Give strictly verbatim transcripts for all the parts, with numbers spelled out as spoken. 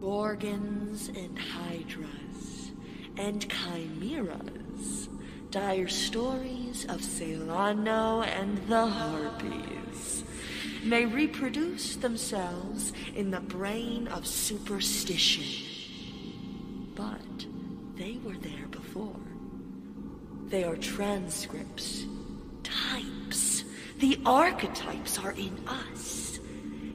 Gorgons and hydras and chimeras, dire stories of Celano and the Harpies, may reproduce themselves in the brain of superstition. But they were there before. They are transcripts, types. The archetypes are in us.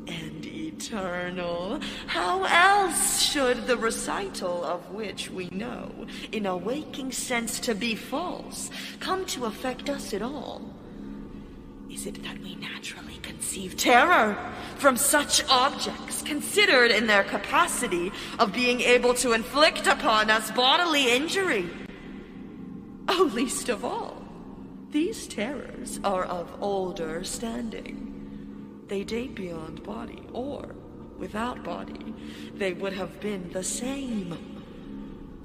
And eternal. How else should the recital of which we know, in a waking sense to be false, come to affect us at all? Is it that we naturally conceive terror from such objects, considered in their capacity of being able to inflict upon us bodily injury? Oh, least of all, these terrors are of older standing. They date beyond body, or, without body, they would have been the same.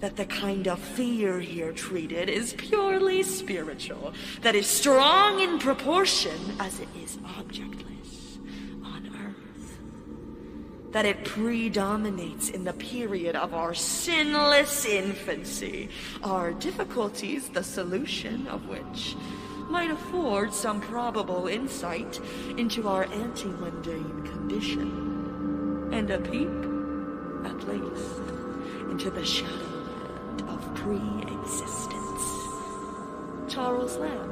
That the kind of fear here treated is purely spiritual, that is strong in proportion as it is objectless on earth. That it predominates in the period of our sinless infancy, our difficulties the solution of which might afford some probable insight into our anti-mundane condition, and a peep, at least, into the shadowland of pre-existence. Charles Lamb,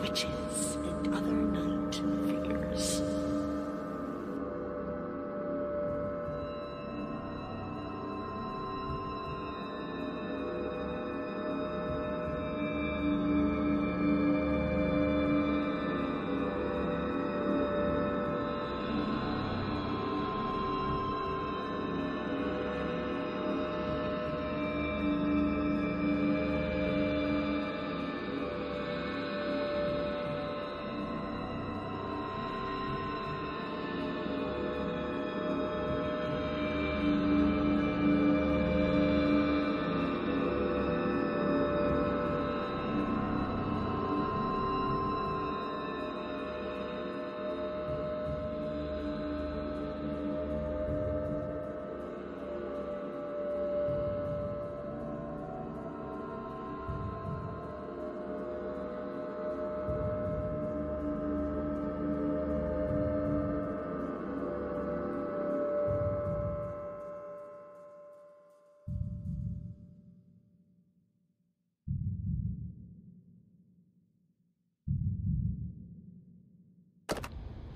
witches and other night figures.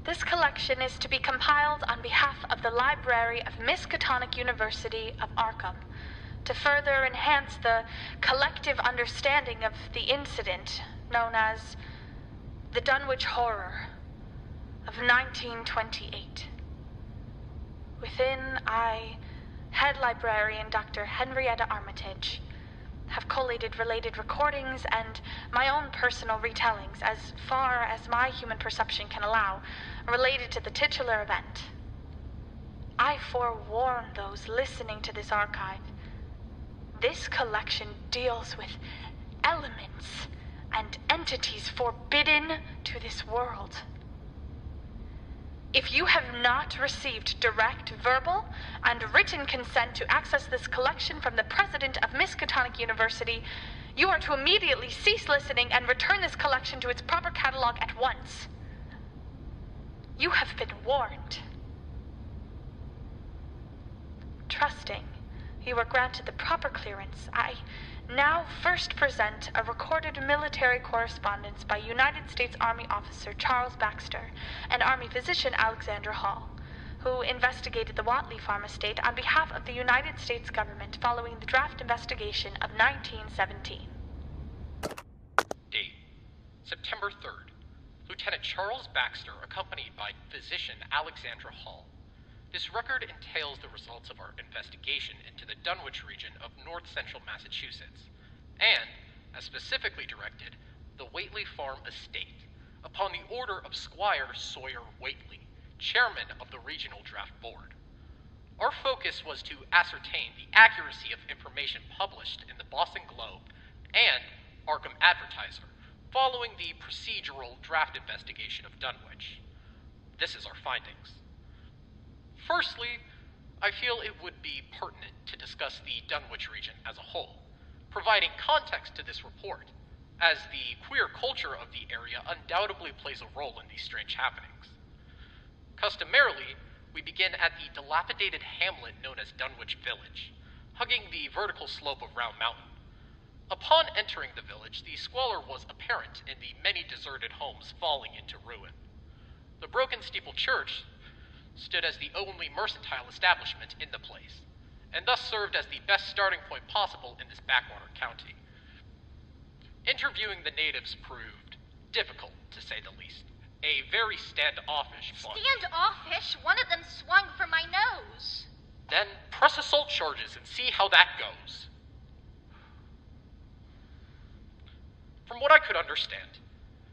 This collection is to be compiled on behalf of the Library of Miskatonic University of Arkham, to further enhance the collective understanding of the incident known as the Dunwich Horror of nineteen twenty-eight. Within, I, Head Librarian Doctor Henrietta Armitage, have collated related recordings and my own personal retellings, as far as my human perception can allow, related to the titular event. I forewarn those listening to this archive. This collection deals with elements and entities forbidden to this world. If you have not received direct verbal and written consent to access this collection from the president of Miskatonic University, you are to immediately cease listening and return this collection to its proper catalog at once. You have been warned. Trusting you were granted the proper clearance, I now first present a recorded military correspondence by United States Army officer Charles Baxter and Army physician Alexandra Hall, who investigated the Whateley farm estate on behalf of the United States government following the draft investigation of nineteen seventeen. Date, September third. Lieutenant Charles Baxter accompanied by physician Alexandra Hall. This record entails the results of our investigation into the Dunwich region of north-central Massachusetts, and, as specifically directed, the Whateley farm estate, upon the order of Squire Sawyer Whateley, chairman of the Regional Draft Board. Our focus was to ascertain the accuracy of information published in the Boston Globe and Arkham Advertiser following the procedural draft investigation of Dunwich. This is our findings. Firstly, I feel it would be pertinent to discuss the Dunwich region as a whole, providing context to this report, as the queer culture of the area undoubtedly plays a role in these strange happenings. Customarily, we begin at the dilapidated hamlet known as Dunwich Village, hugging the vertical slope of Round Mountain. Upon entering the village, the squalor was apparent in the many deserted homes falling into ruin. The broken steeple church stood as the only mercantile establishment in the place, and thus served as the best starting point possible in this backwater county. Interviewing the natives proved difficult, to say the least. A very standoffish one. Standoffish? One of them swung for my nose. Then press assault charges and see how that goes. From what I could understand,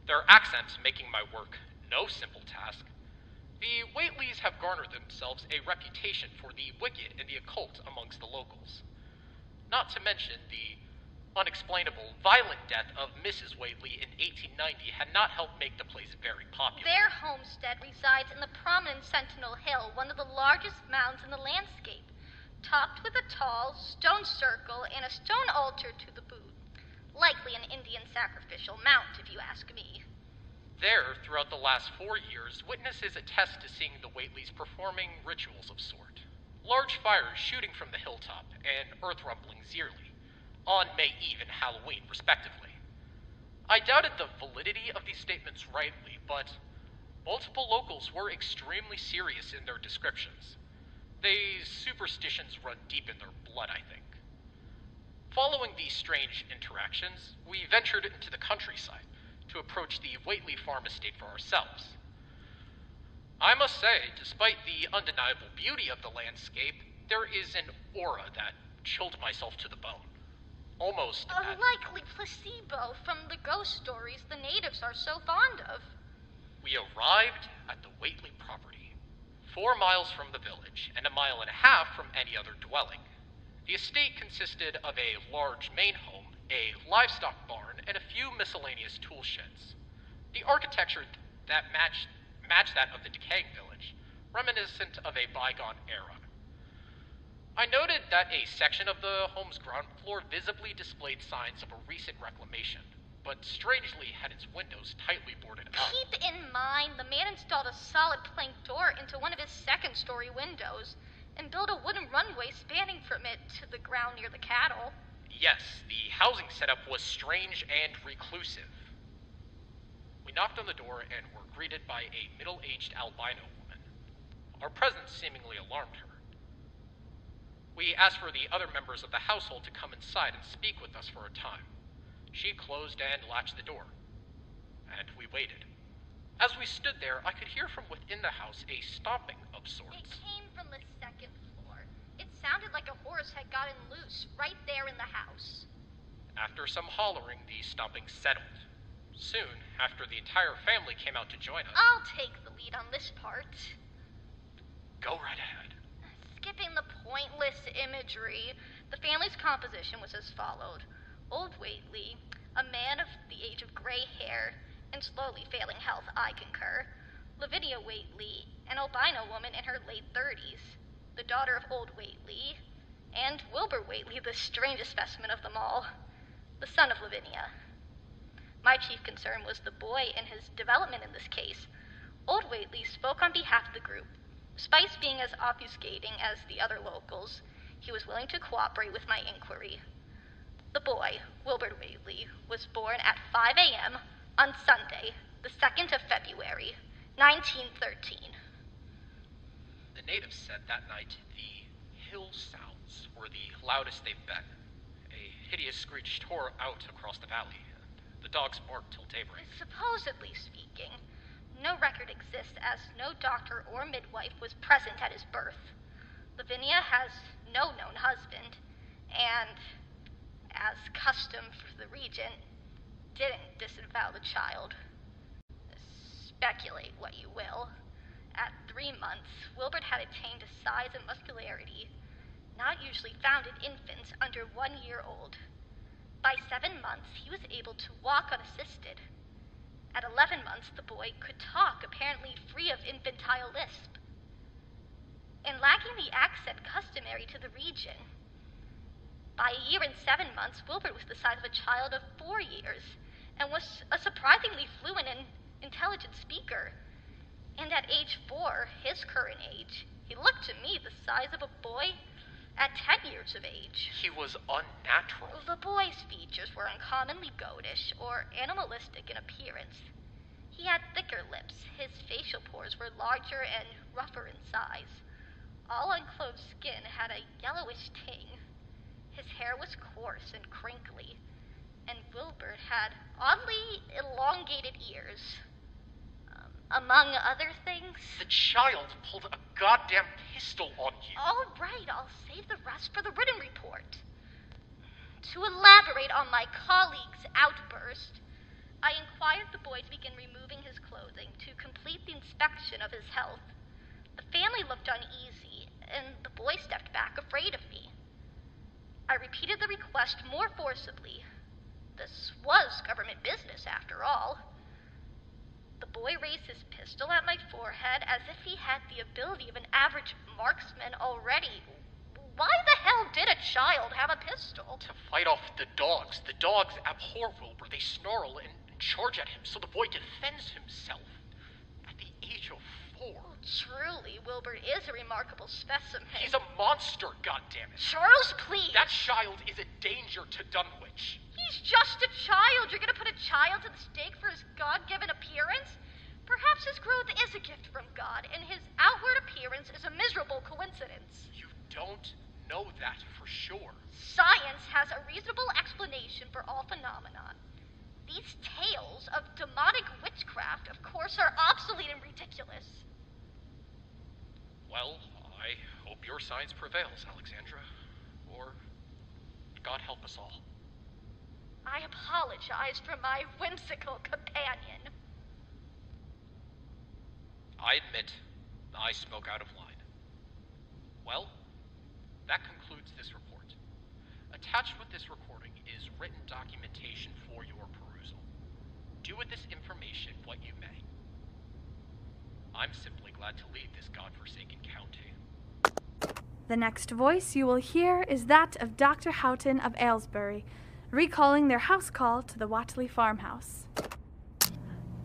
their accents making my work no simple task, the Whateleys have garnered themselves a reputation for the wicked and the occult amongst the locals. Not to mention the unexplainable, violent death of Missus Whateley in eighteen ninety had not helped make the place very popular. Their homestead resides in the prominent Sentinel Hill, one of the largest mounds in the landscape, topped with a tall stone circle and a stone altar to the boot. Likely an Indian sacrificial mount, if you ask me. There, throughout the last four years, witnesses attest to seeing the Whateleys performing rituals of sort. Large fires shooting from the hilltop and earth rumblings yearly, on May Eve and Halloween, respectively. I doubted the validity of these statements rightly, but multiple locals were extremely serious in their descriptions. These superstitions run deep in their blood, I think. Following these strange interactions, we ventured into the countryside to approach the Whateley farm estate for ourselves. I must say, despite the undeniable beauty of the landscape, there is an aura that chilled myself to the bone. Almost a likely placebo from the ghost stories the natives are so fond of. We arrived at the Whateley property, four miles from the village and a mile and a half from any other dwelling. The estate consisted of a large main home, a livestock barn, and a few miscellaneous tool sheds. The architecture that matched, matched that of the decaying village, reminiscent of a bygone era. I noted that a section of the home's ground floor visibly displayed signs of a recent reclamation, but strangely had its windows tightly boarded up. Keep in mind, the man installed a solid plank door into one of his second-story windows and built a wooden runway spanning from it to the ground near the cattle. Yes, the housing setup was strange and reclusive. We knocked on the door and were greeted by a middle-aged albino woman. Our presence seemingly alarmed her. We asked for the other members of the household to come inside and speak with us for a time. She closed and latched the door, and we waited. As we stood there, I could hear from within the house a stomping of sorts. It came from the second floor. It sounded like a horse had gotten loose right there in the house. After some hollering, the stomping settled. Soon, after the entire family came out to join us... I'll take the lead on this part. Go right ahead. Skipping the pointless imagery, the family's composition was as followed. Old Whateley, a man of the age of gray hair and slowly failing health, I concur. Lavinia Whateley, an albino woman in her late thirties, the daughter of Old Whateley, and Wilbur Whateley, the strangest specimen of them all, the son of Lavinia. My chief concern was the boy and his development in this case. Old Whateley spoke on behalf of the group. Spice being as obfuscating as the other locals, he was willing to cooperate with my inquiry. The boy, Wilbur Whateley, was born at five a m on Sunday, the second of February, nineteen thirteen. The natives said that night the hill sounds were the loudest they've been. A hideous screech tore out across the valley, and the dogs barked till daybreak. Supposedly speaking, no record exists as no doctor or midwife was present at his birth. Lavinia has no known husband, and, as custom for the regent, didn't disavow the child. Speculate what you will. At three months, Wilbert had attained a size and muscularity not usually found in infants under one year old. By seven months, he was able to walk unassisted. At eleven months, the boy could talk, apparently free of infantile lisp. and lacking the accent customary to the region. By a year and seven months, Wilbur was the size of a child of four years, and was a surprisingly fluent and intelligent speaker. And at age four, his current age, he looked to me the size of a boy at ten years of age. He was unnatural. The boy's features were uncommonly goatish or animalistic in appearance. He had thicker lips, his facial pores were larger and rougher in size. All unclothed skin had a yellowish tinge. His hair was coarse and crinkly, and Wilbur had oddly elongated ears. Um, among other things... The child pulled a goddamn pistol on you. All right, I'll save the rest for the written report. To elaborate on my colleague's outburst, I inquired the boy to begin removing his clothing to complete the inspection of his health. The family looked uneasy, and the boy stepped back, afraid of me. I repeated the request more forcibly. This was government business, after all. The boy raised his pistol at my forehead as if he had the ability of an average marksman already. Why the hell did a child have a pistol? To fight off the dogs. The dogs abhor Wilbur. They snarl and charge at him, so the boy defends himself at the age of four. Oh, truly, Wilbur is a remarkable specimen. He's a monster, goddammit. Charles, please. That child is a danger to Dunwich. He's just a child. You're going to put a child to the stake for his God-given appearance? Perhaps his growth is a gift from God, and his outward appearance is a miserable coincidence. You don't know that for sure. Science has a reasonable explanation for all phenomena. These tales of demonic witchcraft, of course, are obsolete and ridiculous. Well, I hope your science prevails, Alexandra. Or God help us all. I apologize for my whimsical companion. I admit, I spoke out of line. Well, that concludes this report. Attached with this recording is written documentation for your perusal. Do with this information what you may. I'm simply glad to leave this godforsaken county. The next voice you will hear is that of Doctor Houghton of Aylesbury, recalling their house call to the Whateley farmhouse.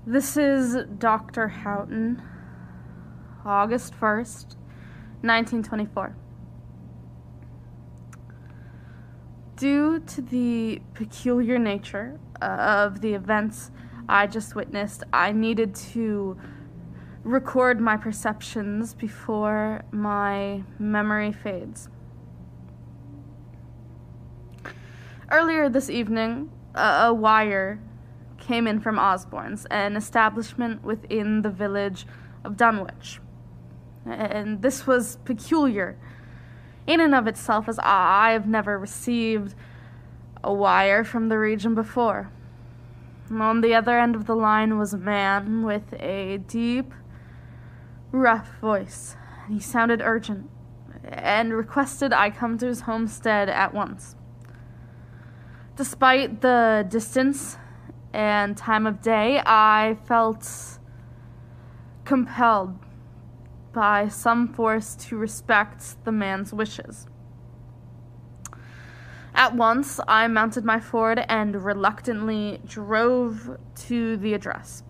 This is Doctor Houghton, August first, nineteen twenty-four. Due to the peculiar nature of the events I just witnessed, I needed to record my perceptions before my memory fades. Earlier this evening, a, a wire came in from Osborne's, an establishment within the village of Dunwich. And this was peculiar in and of itself, as I've never received a wire from the region before. On the other end of the line was a man with a deep, rough voice. He sounded urgent and requested I come to his homestead at once. Despite the distance and time of day, I felt compelled by some force to respect the man's wishes. At once, I mounted my Ford and reluctantly drove to the address.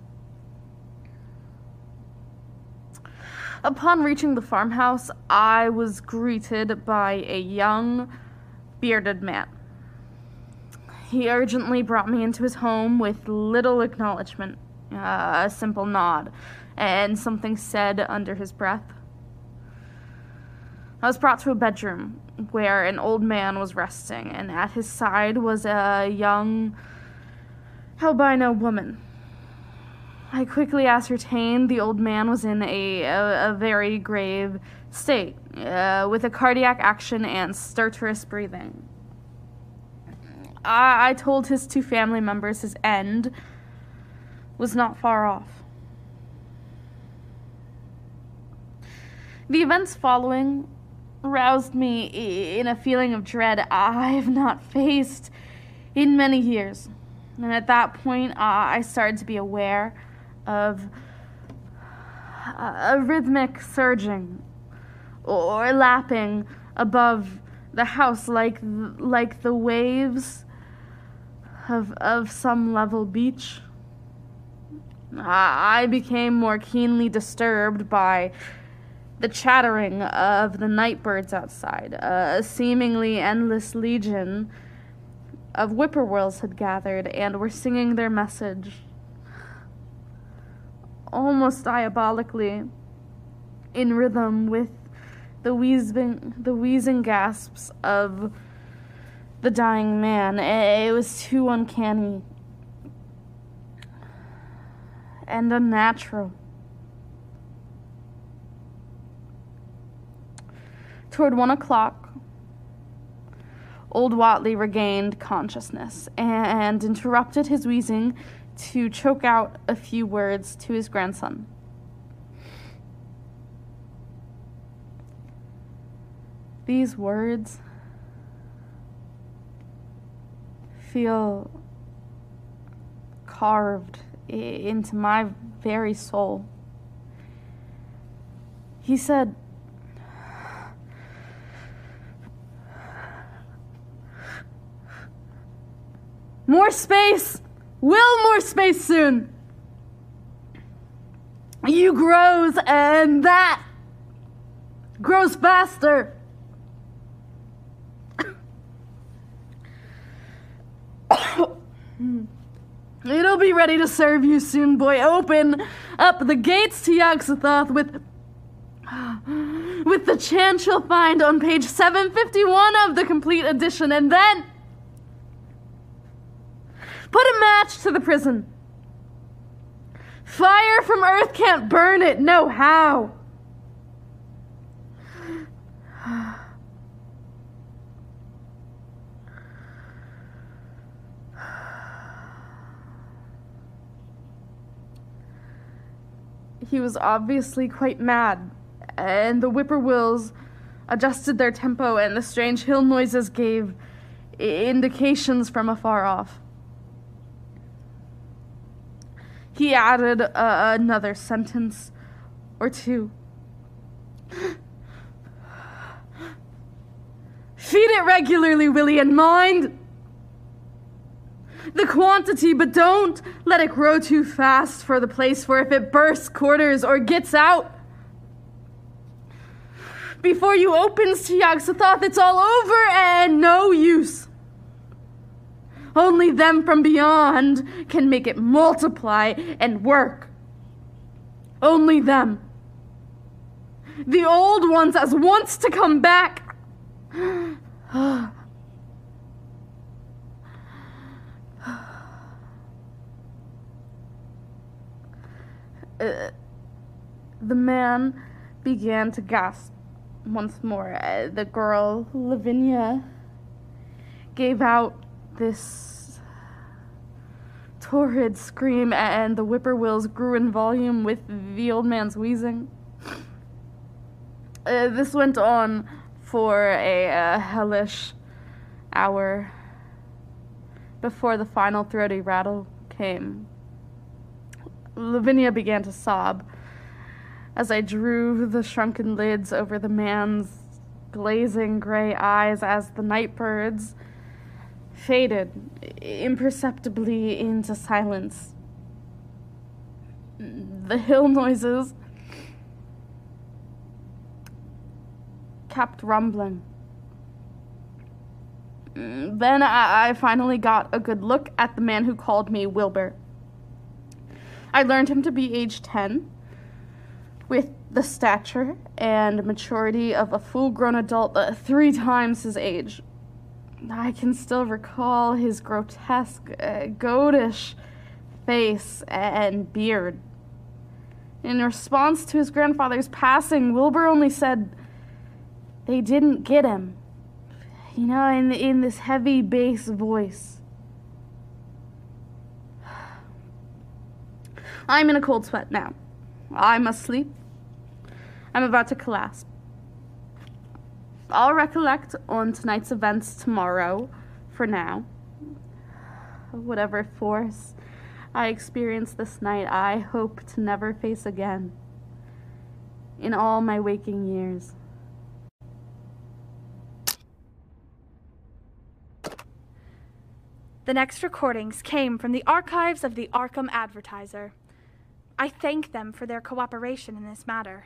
Upon reaching the farmhouse, I was greeted by a young, bearded man. He urgently brought me into his home with little acknowledgement, uh, a simple nod, and something said under his breath. I was brought to a bedroom where an old man was resting, and at his side was a young albino woman. I quickly ascertained the old man was in a, a, a very grave state, uh, with a cardiac action and stertorous breathing. I, I told his two family members his end was not far off. The events following roused me in a feeling of dread I have not faced in many years. And at that point, uh, I started to be aware of a rhythmic surging or lapping above the house like th- like the waves of of some level beach. I became more keenly disturbed by the chattering of the night birds outside. A seemingly endless legion of whippoorwills had gathered and were singing their message. Almost diabolically, in rhythm with the wheezing, the wheezing gasps of the dying man. It was too uncanny and unnatural. Toward one o'clock, Old Whateley regained consciousness and interrupted his wheezing to choke out a few words to his grandson. These words feel carved into my very soul. He said, "More space! Will more space soon! You grows, and that grows faster!" "It'll be ready to serve you soon, boy. Open up the gates to Yog-Sothoth with, with the chant you'll find on page seven fifty-one of the complete edition, and then put a match to the prison. Fire from earth can't burn it, no how. He was obviously quite mad, and the whippoorwills adjusted their tempo, and the strange hill noises gave indications from afar off. He added uh, another sentence or two. "Feed it regularly, Willie, and mind the quantity, but don't let it grow too fast for the place, for if it bursts quarters or gets out before you opens to Yog-Sothoth, it's all over and no use. Only them from beyond can make it multiply and work. Only them. The old ones as wants to come back." Uh, the man began to gasp once more. Uh, the girl, Lavinia, gave out this torrid scream, and the whippoorwills grew in volume with the old man's wheezing. Uh, this went on for a uh, hellish hour before the final throaty rattle came. Lavinia began to sob as I drew the shrunken lids over the man's glazing gray eyes as the night birds faded imperceptibly into silence. The hill noises kept rumbling. Then I, I finally got a good look at the man who called me Wilbur. I learned him to be age ten, with the stature and maturity of a full-grown adult, uh, three times his age. I can still recall his grotesque, uh, goatish face and beard. In response to his grandfather's passing, Wilbur only said, "They didn't get him," you know, in, in this heavy bass voice. I'm in a cold sweat now. I must sleep. I'm about to collapse. I'll recollect on tonight's events tomorrow, for now. Whatever force I experienced this night, I hope to never face again in all my waking years. The next recordings came from the archives of the Arkham Advertiser. I thank them for their cooperation in this matter.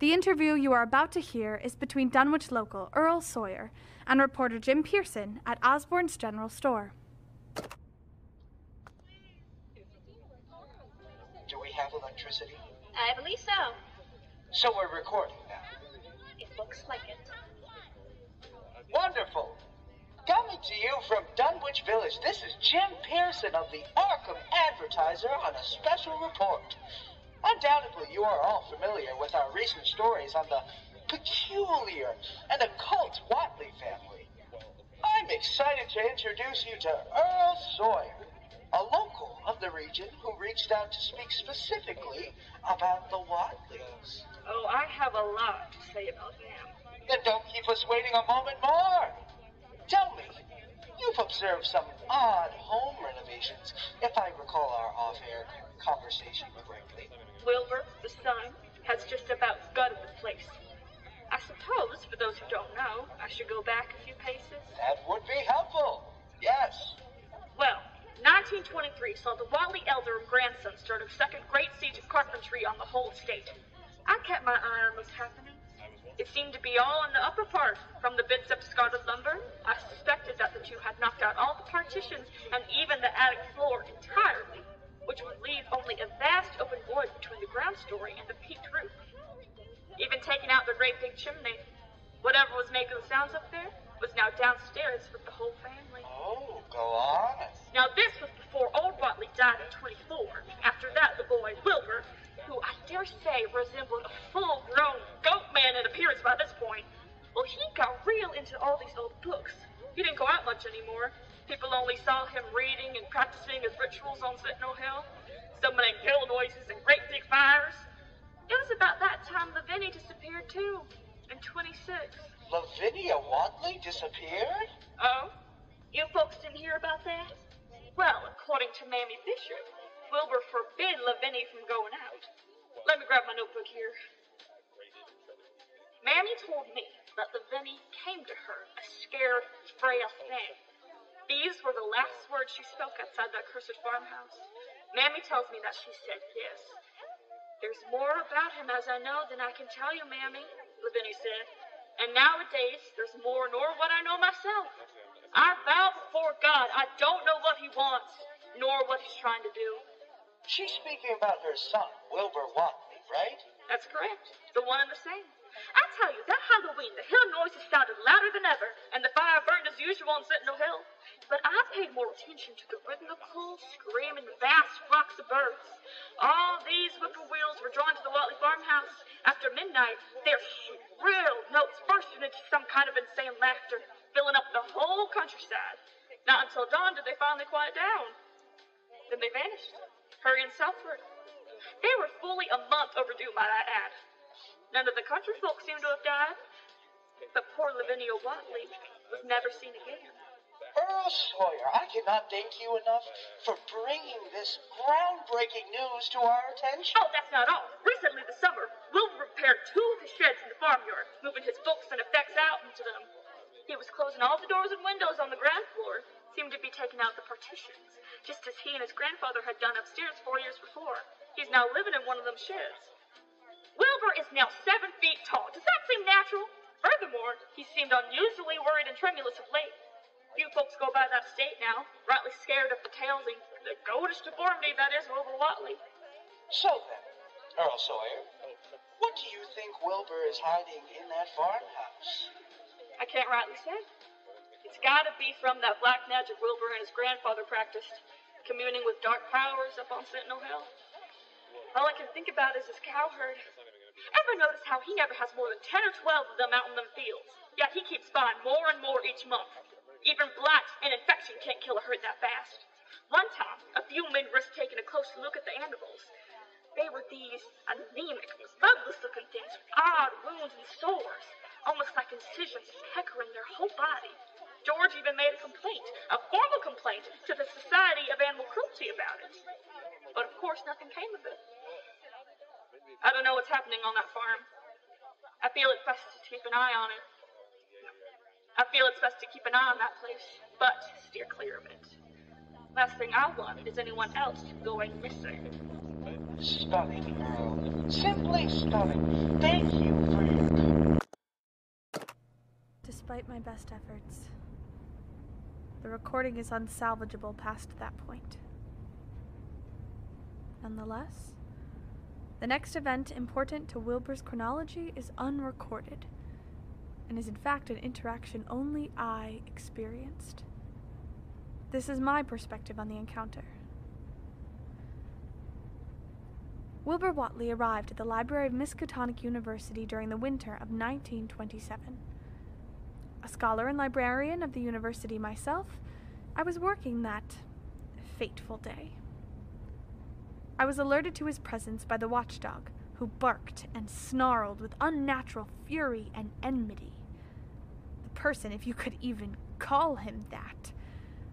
The interview you are about to hear is between Dunwich local Earl Sawyer and reporter Jim Pearson at Osborne's General Store. Do we have electricity? I believe so. So we're recording now? It looks like it. Wonderful! Coming to you from Dunwich Village, this is Jim Pearson of the Arkham Advertiser on a special report. Undoubtedly, you are all familiar with our recent stories on the peculiar and occult Whateley family. I'm excited to introduce you to Earl Sawyer, a local of the region who reached out to speak specifically about the Whateleys. Oh, I have a lot to say about them. Then don't keep us waiting a moment more. Tell me, you've observed some odd home renovations, if I recall our off-air conversation correctly. Wilbur, the son, has just about gutted the place. I suppose, for those who don't know, I should go back a few paces? That would be helpful, yes. Well, nineteen twenty-three saw the Whateley elder and grandson start a second great siege of carpentry on the whole estate. I kept my eye on what's happening. It seemed to be all in the upper part, from the bits of discarded lumber. I suspected that the two had knocked out all the partitions and even the attic floor entirely, which would leave only a vast open void between the ground story and the peaked roof. Even taking out the great big chimney, whatever was making the sounds up there was now downstairs with the whole family. Oh, go on. Now this was before Old Whateley died in twenty-four. After that, the boy, Wilbur, who I dare say resembled a full-grown goat man in appearance by this point. Well, he got real into all these old books. He didn't go out much anymore. People only saw him reading and practicing his rituals on Sentinel Hill, summoning hill noises and great big fires. It was about that time Lavinia disappeared, too, in twenty-six. Lavinia Whateley disappeared? Oh? You folks didn't hear about that? Well, according to Mammy Bishop, Wilbur forbid Lavinia from going out. Let me grab my notebook here. Mammy told me that Lavinia came to her, a scared, frail thing. These were the last words she spoke outside that cursed farmhouse. Mammy tells me that she said yes. There's more about him as I know than I can tell you, Mammy, Lavinia said. And nowadays, there's more nor what I know myself. I vow before God I don't know what he wants, nor what he's trying to do. She's speaking about her son, Wilbur Whateley, right? That's correct. The one and the same. I tell you, that Halloween, the hill noises sounded louder than ever, and the fire burned as usual on Sentinel Hill. But I paid more attention to the rhythmical, screaming, vast flocks of birds. All these whippoorwills were drawn to the Whateley farmhouse. After midnight, their shrill notes bursted into some kind of insane laughter, filling up the whole countryside. Not until dawn did they finally quiet down. Then they vanished. Hurrying southward. They were fully a month overdue, might I add. None of the country folk seemed to have died, but poor Lavinia Whateley was never seen again. Earl Sawyer, I cannot thank you enough for bringing this groundbreaking news to our attention. Oh, that's not all. Recently this summer, Wilbur repaired two of the sheds in the farmyard, moving his books and effects out into them. He was closing all the doors and windows on the ground floor, seemed to be taking out the partitions, just as he and his grandfather had done upstairs four years before. He's now living in one of them sheds. Wilbur is now seven feet tall. Does that seem natural? Furthermore, he seemed unusually worried and tremulous of late. Few folks go by that estate now, rightly scared of the tales and the goatish deformity that is Wilbur Whateley. So then, Earl Sawyer, what do you think Wilbur is hiding in that farmhouse? I can't rightly say. It's gotta be from that black magic Wilbur and his grandfather practiced, communing with dark powers up on Sentinel Hill. All I can think about is his cowherd. Ever notice how he never has more than ten or twelve of them out in them fields? Yet he keeps buying more and more each month. Even blight and infection can't kill a herd that fast. One time, a few men risked taking a close look at the animals. They were these anemic, bugless-looking things with odd wounds and sores, almost like incisions peckering their whole body. George even made a complaint, a formal complaint, to the Society of Animal Cruelty about it. But of course, nothing came of it. I don't know what's happening on that farm. I feel it's best to keep an eye on it. I feel it's best to keep an eye on that place. but steer clear of it. Last thing I want is anyone else going missing. Stunning, Earl. Simply stunning. Thank you for your... Despite my best efforts, the recording is unsalvageable past that point. Nonetheless, the next event important to Wilbur's chronology is unrecorded, and is in fact an interaction only I experienced. This is my perspective on the encounter. Wilbur Whateley arrived at the library of Miskatonic University during the winter of nineteen twenty-seven. A scholar and librarian of the university myself, I was working that fateful day. I was alerted to his presence by the watchdog, who barked and snarled with unnatural fury and enmity. The person, if you could even call him that,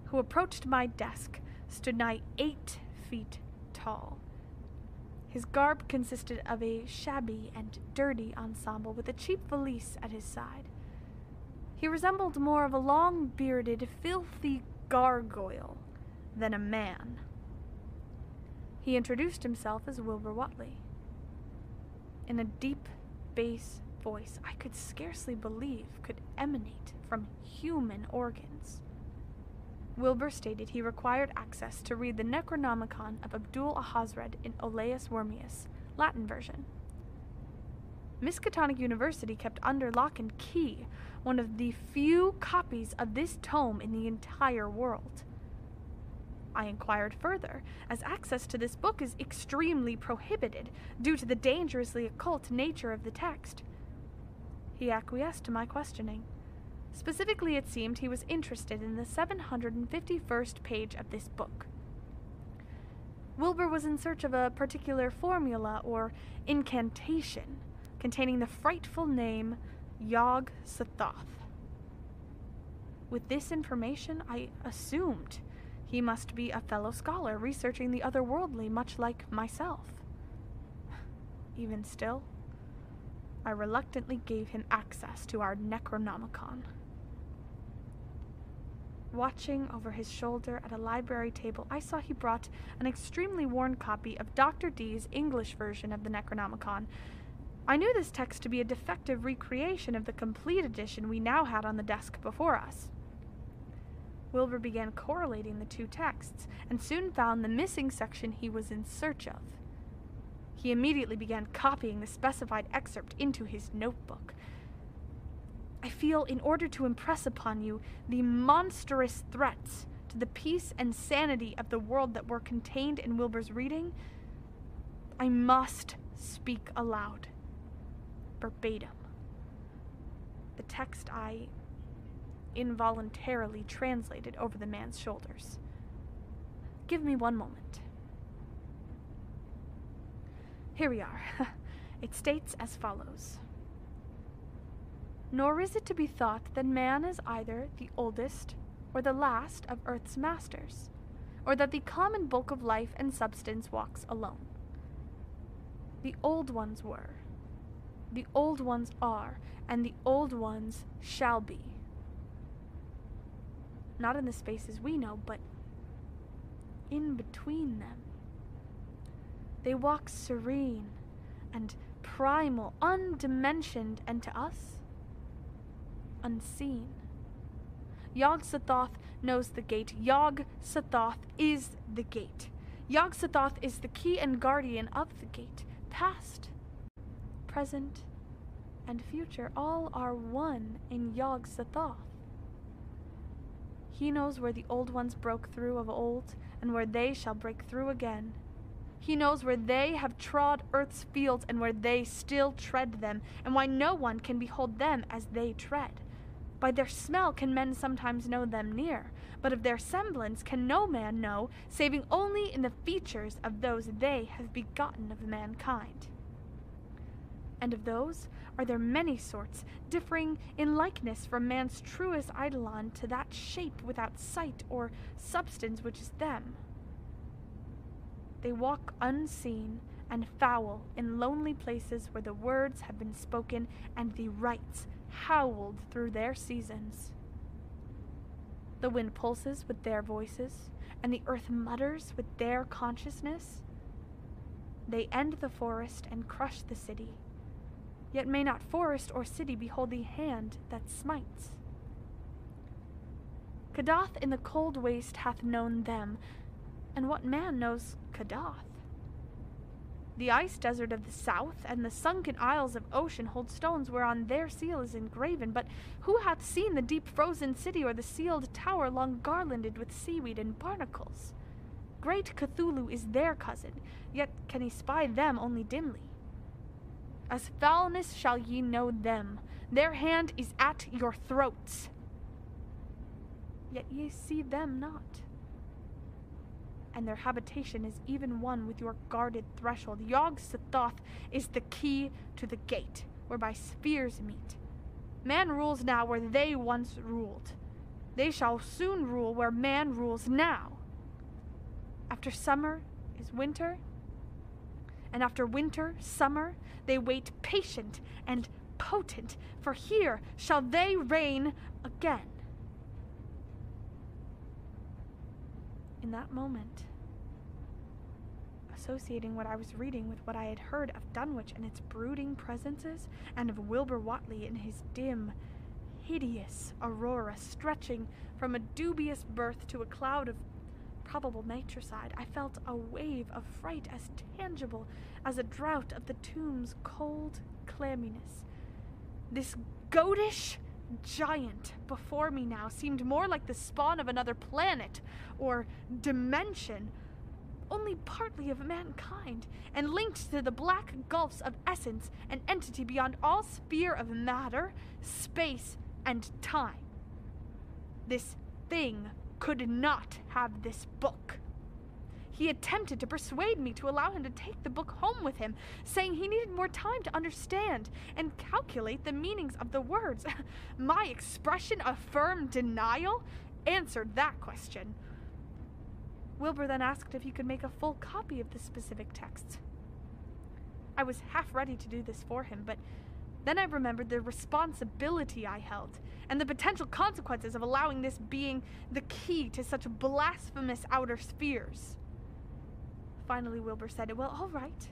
who approached my desk stood nigh eight feet tall. His garb consisted of a shabby and dirty ensemble with a cheap valise at his side. He resembled more of a long-bearded, filthy gargoyle than a man. He introduced himself as Wilbur Whateley. In a deep bass voice I could scarcely believe could emanate from human organs. Wilbur stated he required access to read the Necronomicon of Abdul Ahazred in Olaus Wormius, Latin version. Miskatonic University kept under lock and key one of the few copies of this tome in the entire world. I inquired further, as access to this book is extremely prohibited due to the dangerously occult nature of the text. He acquiesced to my questioning. Specifically, it seemed he was interested in the seven hundred fifty-first page of this book. Wilbur was in search of a particular formula or incantation containing the frightful name Yog-Sothoth. With this information, I assumed he must be a fellow scholar researching the otherworldly, much like myself. Even still, I reluctantly gave him access to our Necronomicon. Watching over his shoulder at a library table, I saw he brought an extremely worn copy of Doctor D's English version of the Necronomicon. I knew this text to be a defective recreation of the complete edition we now had on the desk before us. Wilbur began correlating the two texts, and soon found the missing section he was in search of. He immediately began copying the specified excerpt into his notebook. I feel, in order to impress upon you the monstrous threats to the peace and sanity of the world that were contained in Wilbur's reading, I must speak aloud, verbatim. The text I involuntarily translated over the man's shoulders. Give me one moment. Here we are. It states as follows. Nor is it to be thought that man is either the oldest or the last of Earth's masters, or that the common bulk of life and substance walks alone. The old ones were, the old ones are, and the old ones shall be. Not in the spaces we know, but in between them. They walk serene and primal, undimensioned, and to us, unseen. Yog-Sothoth knows the gate. Yog-Sothoth is the gate. Yog-Sothoth is the key and guardian of the gate. Past, present, and future all are one in Yog-Sothoth. He knows where the old ones broke through of old, and where they shall break through again. He knows where they have trod Earth's fields, and where they still tread them, and why no one can behold them as they tread. By their smell can men sometimes know them near, but of their semblance can no man know, saving only in the features of those they have begotten of mankind. And of those are there many sorts, differing in likeness from man's truest eidolon to that shape without sight or substance which is them. They walk unseen and foul in lonely places where the words have been spoken and the rites howled through their seasons. The wind pulses with their voices, and the earth mutters with their consciousness. They end the forest and crush the city, yet may not forest or city behold the hand that smites. Kadath in the cold waste hath known them, and what man knows Kadath? The ice desert of the south and the sunken isles of ocean hold stones whereon their seal is engraven, but who hath seen the deep frozen city or the sealed tower long garlanded with seaweed and barnacles? Great Cthulhu is their cousin, yet can he spy them only dimly. As foulness shall ye know them, their hand is at your throats, yet ye see them not. And their habitation is even one with your guarded threshold. Yog-Sothoth is the key to the gate, whereby spheres meet. Man rules now where they once ruled. They shall soon rule where man rules now. After summer is winter, and after winter, summer. They wait patient and potent, for here shall they reign again. In that moment, associating what I was reading with what I had heard of Dunwich and its brooding presences, and of Wilbur Whateley in his dim, hideous aurora stretching from a dubious birth to a cloud of probable matricide, I felt a wave of fright as tangible as a draught of the tomb's cold clamminess. This goatish giant before me now seemed more like the spawn of another planet or dimension, only partly of mankind, and linked to the black gulfs of essence, an entity beyond all sphere of matter, space, and time. This thing could not have this book. He attempted to persuade me to allow him to take the book home with him, saying he needed more time to understand and calculate the meanings of the words. My expression of firm denial answered that question. Wilbur then asked if he could make a full copy of the specific texts. I was half ready to do this for him, but then I remembered the responsibility I held, and the potential consequences of allowing this being the key to such blasphemous outer spheres. Finally, Wilbur said, "Well, all right.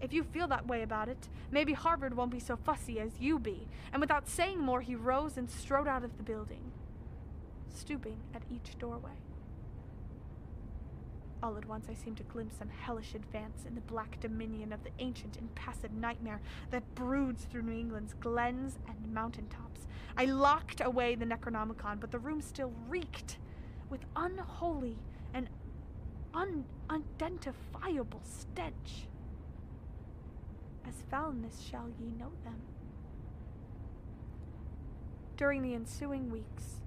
If you feel that way about it, maybe Harvard won't be so fussy as you be." And without saying more, he rose and strode out of the building, stooping at each doorway. All at once, I seemed to glimpse some hellish advance in the black dominion of the ancient, impassive nightmare that broods through New England's glens and mountaintops. I locked away the Necronomicon, but the room still reeked with unholy and unidentifiable stench. As foulness shall ye know them. During the ensuing weeks,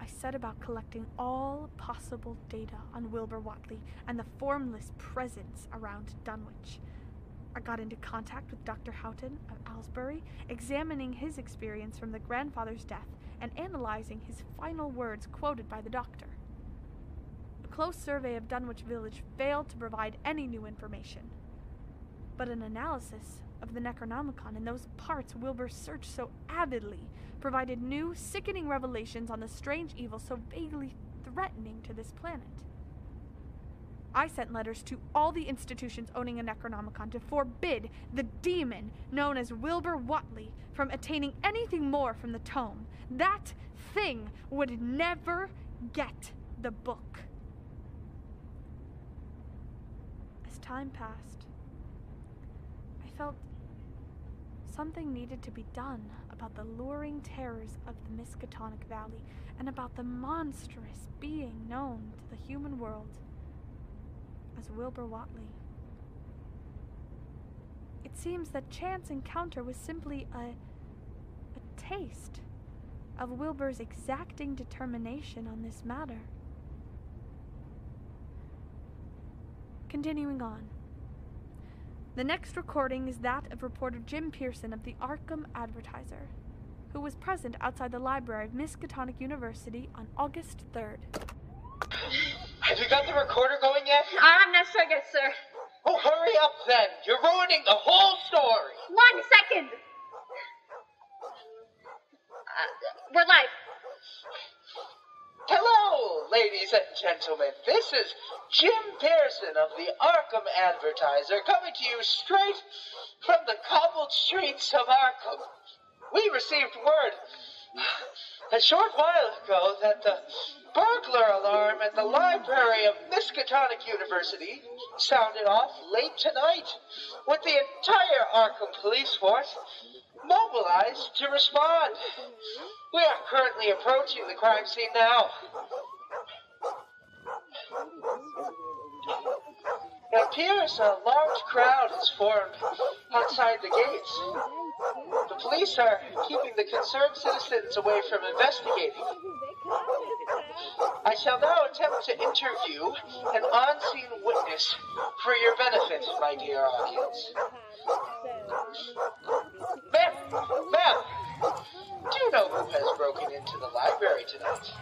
I set about collecting all possible data on Wilbur Whateley and the formless presence around Dunwich. I got into contact with Doctor Houghton of Aylesbury, examining his experience from the grandfather's death and analyzing his final words quoted by the doctor. A close survey of Dunwich Village failed to provide any new information, but an analysis of the Necronomicon in those parts Wilbur searched so avidly provided new, sickening revelations on the strange evil so vaguely threatening to this planet. I sent letters to all the institutions owning a Necronomicon to forbid the demon known as Wilbur Whateley from attaining anything more from the tome. That thing would never get the book. Time passed. I felt something needed to be done about the luring terrors of the Miskatonic Valley and about the monstrous being known to the human world as Wilbur Whateley. It seems that chance encounter was simply a, a taste of Wilbur's exacting determination on this matter. Continuing on. The next recording is that of reporter Jim Pearson of the Arkham Advertiser, who was present outside the library of Miskatonic University on August third. Have you got the recorder going yet? I'm not sure yet, sir. Oh, hurry up then. You're ruining the whole story. One second. Uh, we're live. Ladies and gentlemen, this is Jim Pearson of the Arkham Advertiser coming to you straight from the cobbled streets of Arkham. We received word a short while ago that the burglar alarm at the library of Miskatonic University sounded off late tonight, with the entire Arkham police force mobilized to respond. We are currently approaching the crime scene now. It appears a large crowd has formed outside the gates. The police are keeping the concerned citizens away from investigating. I shall now attempt to interview an on-scene witness for your benefit, my dear audience. Ma'am, ma'am, do you know who has broken into the library tonight?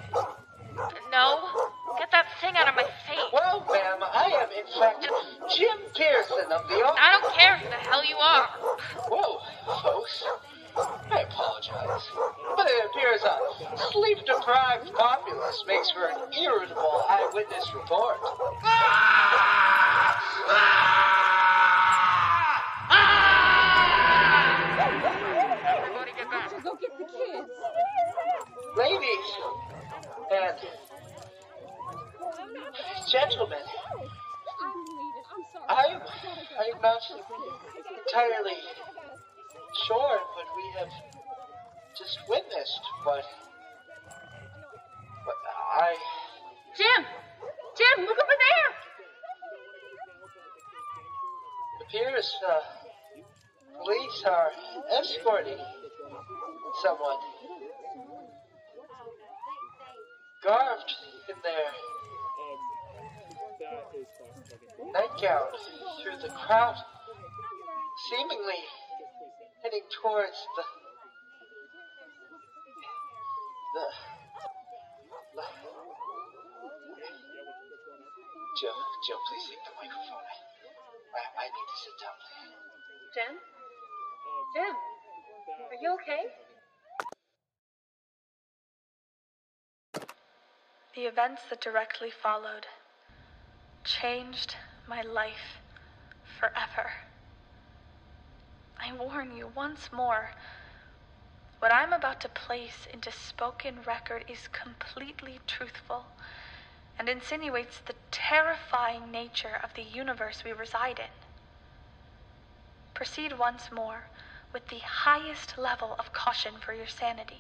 No. Get that thing out of my face. Well, ma'am, I am, in fact, Jim Pearson of the office. I don't care who the hell you are. Whoa, folks. I apologize. But it appears a sleep-deprived populace makes for an irritable eyewitness report. Ah! Ah! Ah! Everybody get back. Go get the kids. Ladies and gentlemen, I'm, I'm not entirely sure what we have just witnessed, but, but I... Jim! Jim, look over there! It appears the uh, police are escorting someone, garbed in their nightgown through the crowd, seemingly heading towards the, the, the Joe, Joe, please take the microphone. I, I need to sit down. Jim? Jim, are you okay? The events that directly followed changed my life forever. I warn you once more, what I'm about to place into spoken record is completely truthful and insinuates the terrifying nature of the universe we reside in. Proceed once more with the highest level of caution for your sanity.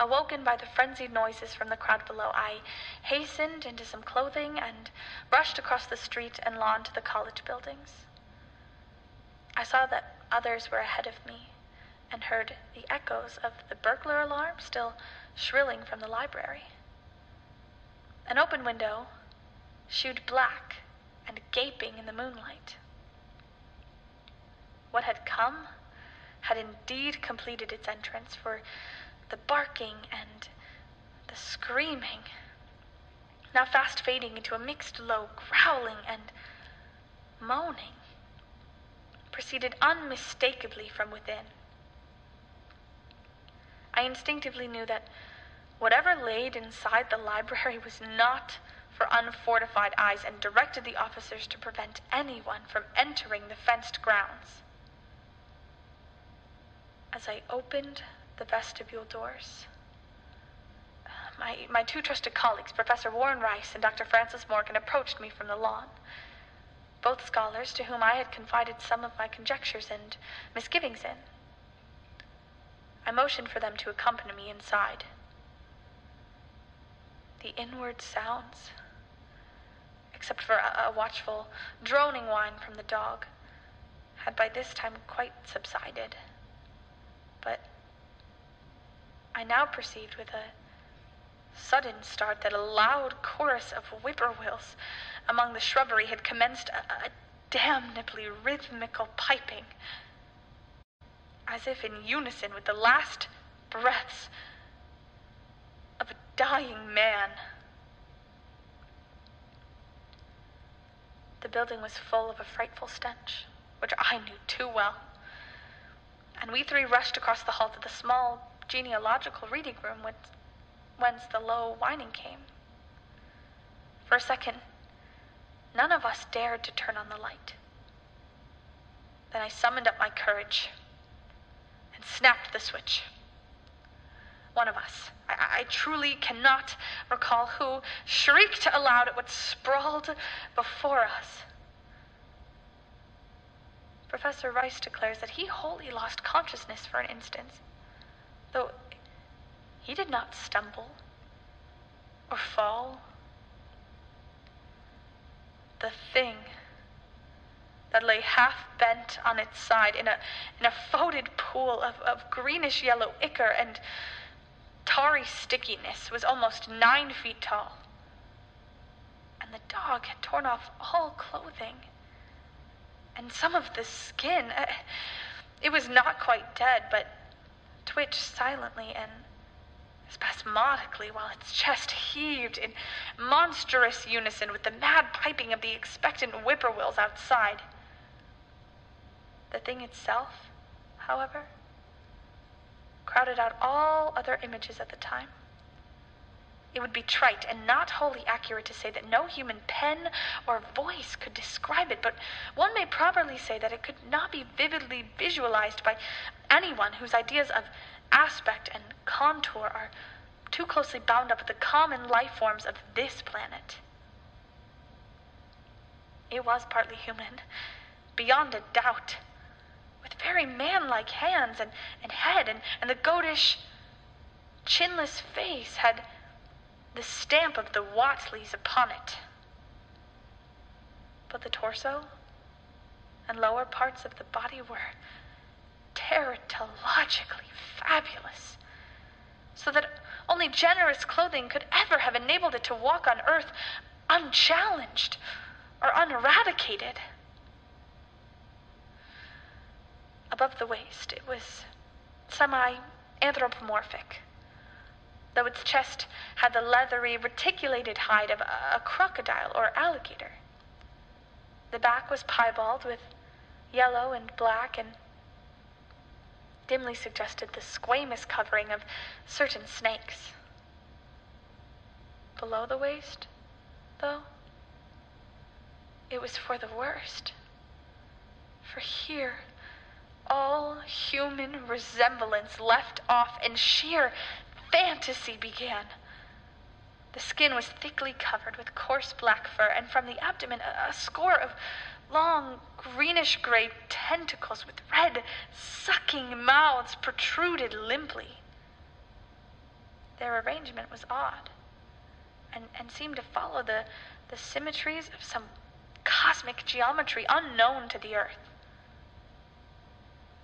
Awoken by the frenzied noises from the crowd below, I hastened into some clothing and rushed across the street and lawn to the college buildings. I saw that others were ahead of me and heard the echoes of the burglar alarm still shrilling from the library. An open window shewed black and gaping in the moonlight. What had come had indeed completed its entrance, for the barking and the screaming, now fast fading into a mixed low growling and moaning, proceeded unmistakably from within. I instinctively knew that whatever laid inside the library was not for unfortified eyes, and directed the officers to prevent anyone from entering the fenced grounds. As I opened the vestibule doors, My, my two trusted colleagues, Professor Warren Rice and Doctor Francis Morgan, approached me from the lawn. Both scholars to whom I had confided some of my conjectures and misgivings in. I motioned for them to accompany me inside. The inward sounds, except for a, a watchful, droning whine from the dog, had by this time quite subsided. But I now perceived with a sudden start that a loud chorus of whippoorwills among the shrubbery had commenced a, a damnably rhythmical piping, as if in unison with the last breaths of a dying man. The building was full of a frightful stench, which I knew too well. and we three rushed across the hall to the small genealogical reading room whence, whence the low whining came. For a second, none of us dared to turn on the light. Then I summoned up my courage and snapped the switch. One of us, I, I truly cannot recall who, shrieked aloud at what sprawled before us. Professor Rice declares that he wholly lost consciousness for an instant, though he did not stumble or fall. The thing that lay half-bent on its side in a, in a foetid pool of, of greenish-yellow ichor and tarry stickiness was almost nine feet tall. And the dog had torn off all clothing and some of the skin. It was not quite dead, but twitched silently and spasmodically while its chest heaved in monstrous unison with the mad piping of the expectant whippoorwills outside. The thing itself, however, crowded out all other images at the time. It would be trite and not wholly accurate to say that no human pen or voice could describe it, but one may properly say that it could not be vividly visualized by anyone whose ideas of aspect and contour are too closely bound up with the common life forms of this planet. It was partly human, beyond a doubt, with very man-like hands and, and head, and, and the goatish, chinless face had the stamp of the Whateleys upon it. But the torso and lower parts of the body were teratologically fabulous, so that only generous clothing could ever have enabled it to walk on Earth unchallenged or uneradicated. Above the waist, it was semi-anthropomorphic, though its chest had the leathery, reticulated hide of a crocodile or alligator. The back was piebald with yellow and black and dimly suggested the squamous covering of certain snakes. Below the waist, though, it was for the worst. For here, all human resemblance left off and sheer fantasy began. The skin was thickly covered with coarse black fur, and from the abdomen a, a score of long, greenish-gray tentacles with red, sucking mouths protruded limply. Their arrangement was odd, and, and seemed to follow the, the symmetries of some cosmic geometry unknown to the earth.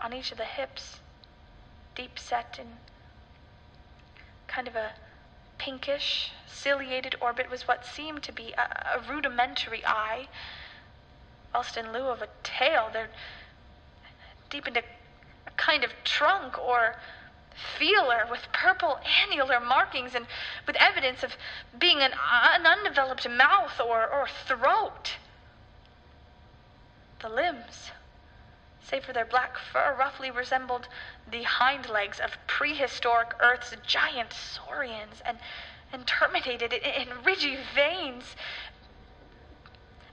On each of the hips, deep-set in kind of a pinkish, ciliated orbit was what seemed to be a, a rudimentary eye, whilst in lieu of a tail, there deepened a, a kind of trunk or feeler with purple annular markings and with evidence of being an, an undeveloped mouth or, or throat. The limbs, save for their black fur, roughly resembled the hind legs of prehistoric Earth's giant saurians and, and terminated in, in ridgy veins,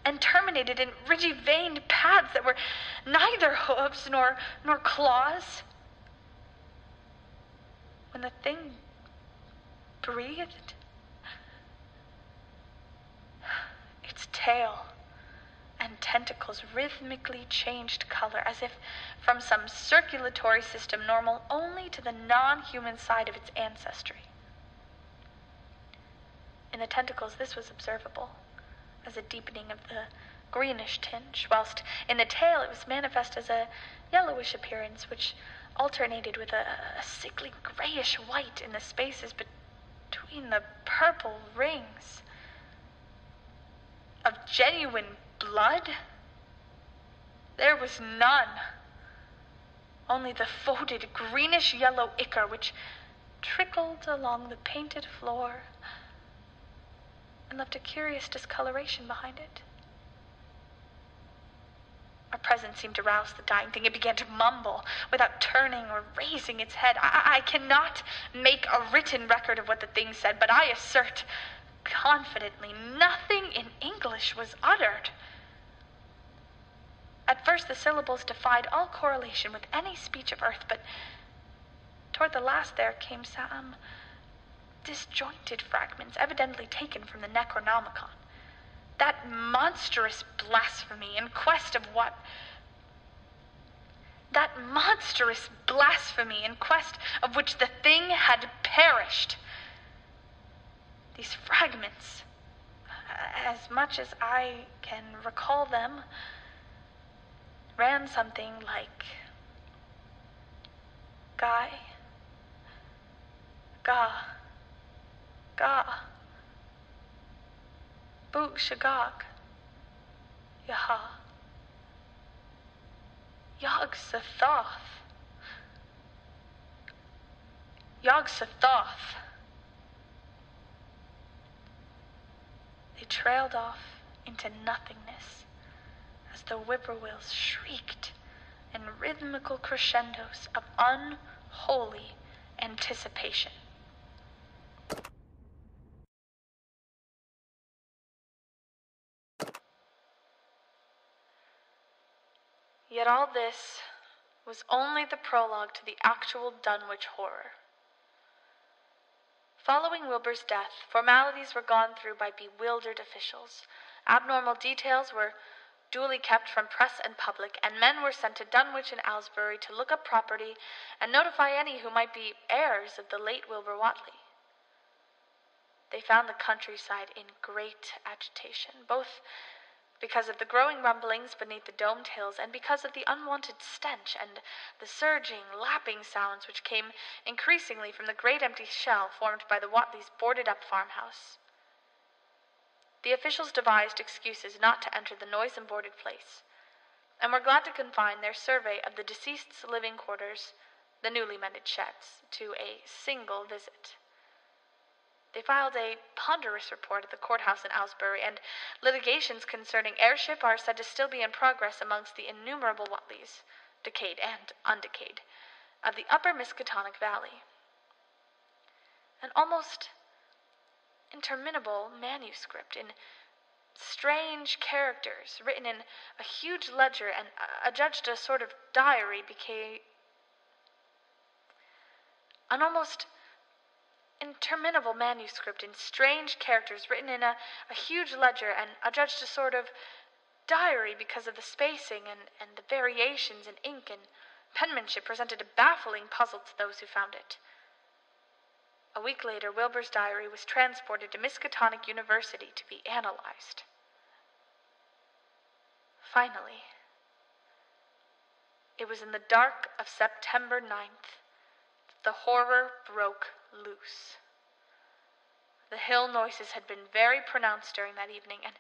and terminated in ridgy veined pads that were neither hooves nor, nor claws. When the thing breathed, its tail and tentacles rhythmically changed color as if from some circulatory system normal only to the non-human side of its ancestry. In the tentacles, this was observable as a deepening of the greenish tinge, whilst in the tail it was manifest as a yellowish appearance which alternated with a, a sickly grayish white in the spaces between the purple rings. Of genuine blood, there was none, only the foetid greenish-yellow ichor which trickled along the painted floor and left a curious discoloration behind it. Her presence seemed to rouse the dying thing. It began to mumble without turning or raising its head. I, I cannot make a written record of what the thing said, but I assert confidently nothing in English was uttered. At first the syllables defied all correlation with any speech of earth, but toward the last there came some disjointed fragments, evidently taken from the Necronomicon. That monstrous blasphemy in quest of what? That monstrous blasphemy in quest of which the thing had perished. These fragments, as much as I can recall them, ran something like, Guy, Ga, Ga, Boo Shagog, Yaha, Yog-Sothoth, Yog-Sothoth. They trailed off into nothingness as the whippoorwills shrieked in rhythmical crescendos of unholy anticipation. Yet all this was only the prologue to the actual Dunwich horror. Following Wilbur's death, formalities were gone through by bewildered officials. Abnormal details were duly kept from press and public, and men were sent to Dunwich and Aylesbury to look up property and notify any who might be heirs of the late Wilbur Whateley. They found the countryside in great agitation, both because of the growing rumblings beneath the domed hills and because of the unwonted stench and the surging, lapping sounds which came increasingly from the great empty shell formed by the Whateley's boarded-up farmhouse. The officials devised excuses not to enter the noisome-boarded place, and were glad to confine their survey of the deceased's living quarters, the newly mended sheds, to a single visit. They filed a ponderous report at the courthouse in Aylesbury, and litigations concerning heirship are said to still be in progress amongst the innumerable Whateleys, decayed and undecayed, of the upper Miskatonic Valley. An almost interminable manuscript in strange characters, written in a huge ledger and adjudged a sort of diary, became an almost interminable manuscript in strange characters written in a, a huge ledger and adjudged a sort of diary because of the spacing and, and the variations in ink and penmanship presented a baffling puzzle to those who found it. A week later, Wilbur's diary was transported to Miskatonic University to be analyzed. Finally, it was in the dark of September ninth that the horror broke loose. The hill noises had been very pronounced during that evening, and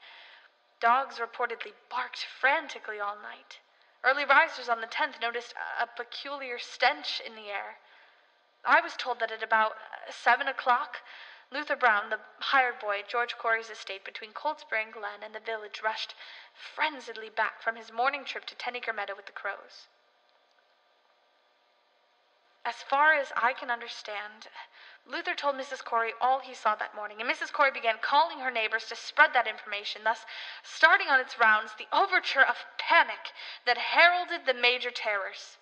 dogs reportedly barked frantically all night. Early risers on the tenth noticed a, a peculiar stench in the air. I was told that at about seven o'clock, Luther Brown, the hired boy at George Corey's estate between Cold Spring Glen and the village, rushed frenziedly back from his morning trip to Ten Acre Meadow with the crows. As far as I can understand, Luther told Missus Corey all he saw that morning, and Missus Corey began calling her neighbors to spread that information, thus starting on its rounds the overture of panic that heralded the major terrors.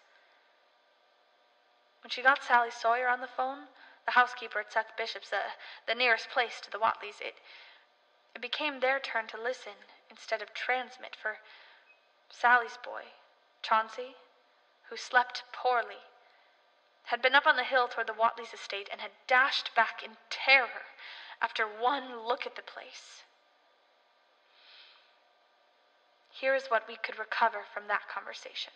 When she got Sally Sawyer on the phone, the housekeeper at Seth Bishop's, uh, the nearest place to the Whateleys, it, it became their turn to listen instead of transmit, for Sally's boy, Chauncey, who slept poorly, had been up on the hill toward the Whateley's estate and had dashed back in terror after one look at the place. Here is what we could recover from that conversation.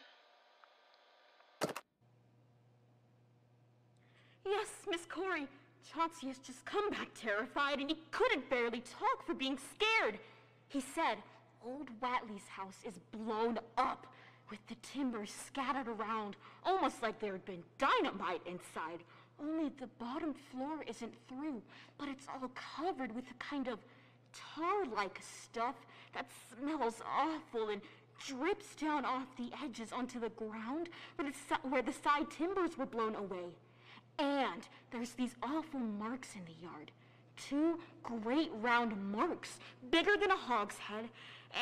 Yes, Miss Corey, Chauncey has just come back terrified, and he couldn't barely talk for being scared. He said, Old Whateley's house is blown up, with the timbers scattered around, almost like there had been dynamite inside. Only the bottom floor isn't through, but it's all covered with a kind of tar-like stuff that smells awful and drips down off the edges onto the ground where the, where the side timbers were blown away. And there's these awful marks in the yard. Two great round marks, bigger than a hog's head,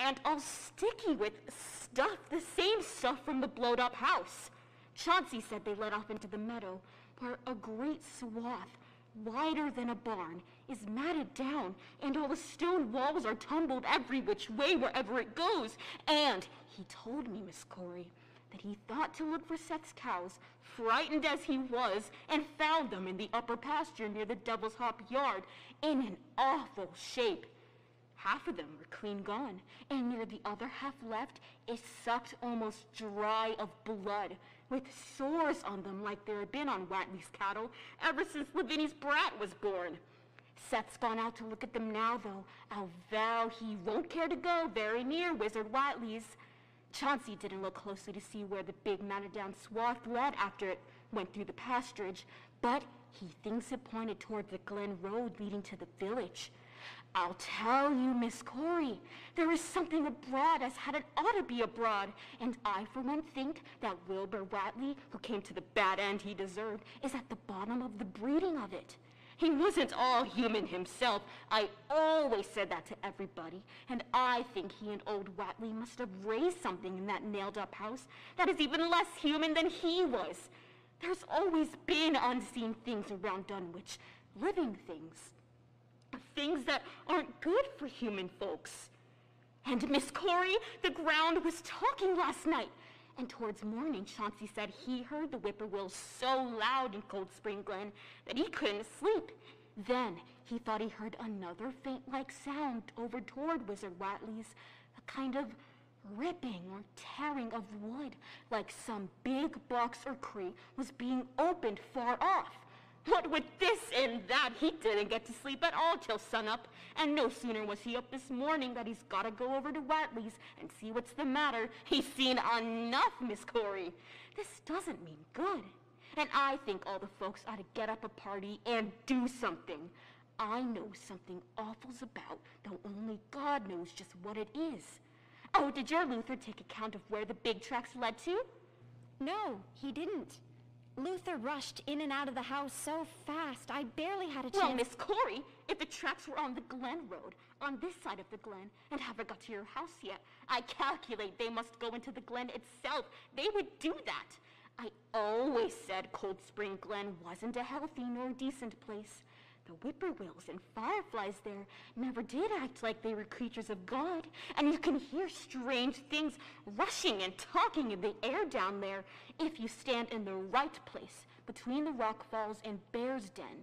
and all sticky with stuff, the same stuff from the blowed up house. Chauncey said they led off into the meadow, where a great swath, wider than a barn, is matted down, and all the stone walls are tumbled every which way wherever it goes. And he told me, Miss Corey, that he thought to look for Seth's cows, frightened as he was, and found them in the upper pasture near the Devil's Hop yard in an awful shape. Half of them are clean gone, and near the other half left is sucked almost dry of blood, with sores on them like there had been on Whateley's cattle ever since Lavinia's brat was born. Seth's gone out to look at them now, though. I'll vow he won't care to go very near Wizard Whateley's. Chauncey didn't look closely to see where the big matted down swath led after it went through the pasturage, but he thinks it pointed toward the Glen Road leading to the village. I'll tell you, Miss Corey, there is something abroad as hadn't ought to be abroad, and I for one think that Wilbur Whateley, who came to the bad end he deserved, is at the bottom of the breeding of it. He wasn't all human himself. I always said that to everybody, and I think he and old Whateley must have raised something in that nailed-up house that is even less human than he was. There's always been unseen things around Dunwich, living things, things that aren't good for human folks. And Miss Corey, the ground was talking last night. And towards morning, Chauncey said he heard the whippoorwill so loud in Cold Spring Glen that he couldn't sleep. Then he thought he heard another faint-like sound over toward Wizard Whateley's, a kind of ripping or tearing of wood, like some big box or crate was being opened far off. What with this and that, he didn't get to sleep at all till sunup, and no sooner was he up this morning that he's got to go over to Whateley's and see what's the matter. He's seen enough, Miss Corey. This doesn't mean good, and I think all the folks ought to get up a party and do something. I know something awful's about, though only God knows just what it is. Oh, did your Luther take account of where the big tracks led to? No, he didn't. Luther rushed in and out of the house so fast, I barely had a chance— Well, Miss Corey, if the tracks were on the Glen Road, on this side of the Glen, and haven't got to your house yet, I calculate they must go into the Glen itself. They would do that. I always said Cold Spring Glen wasn't a healthy nor decent place. The whippoorwills and fireflies there never did act like they were creatures of God, and you can hear strange things rushing and talking in the air down there if you stand in the right place between the rock falls and Bear's Den.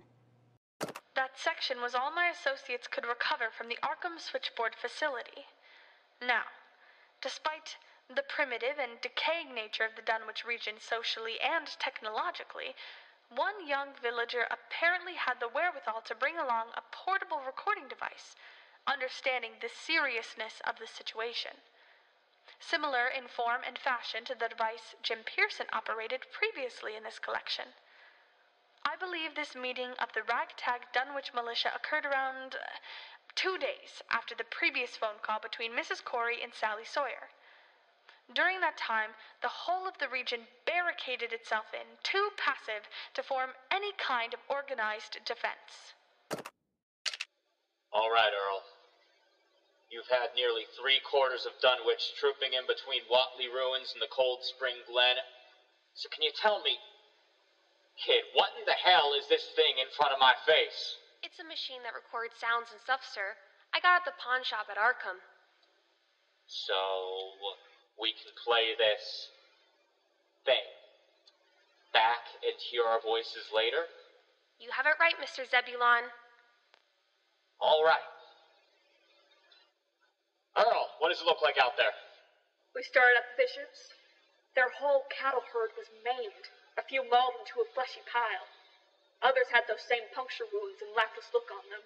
That section was all my associates could recover from the Arkham switchboard facility. Now, despite the primitive and decaying nature of the Dunwich region socially and technologically, one young villager apparently had the wherewithal to bring along a portable recording device, understanding the seriousness of the situation. Similar in form and fashion to the device Jim Pearson operated previously in this collection. I believe this meeting of the ragtag Dunwich militia occurred around uh, two days after the previous phone call between Missus Corey and Sally Sawyer. During that time, the whole of the region barricaded itself in, too passive to form any kind of organized defense. All right, Earl. You've had nearly three quarters of Dunwich trooping in between Whateley Ruins and the Cold Spring Glen. So can you tell me, kid, what in the hell is this thing in front of my face? It's a machine that records sounds and stuff, sir. I got it at the pawn shop at Arkham. So we can play this thing back and hear our voices later? You have it right, Mister Zebulon. All right. Earl, what does it look like out there? We started up the Bishops. Their whole cattle herd was maimed, a few mauled into a fleshy pile. Others had those same puncture wounds and lifeless look on them,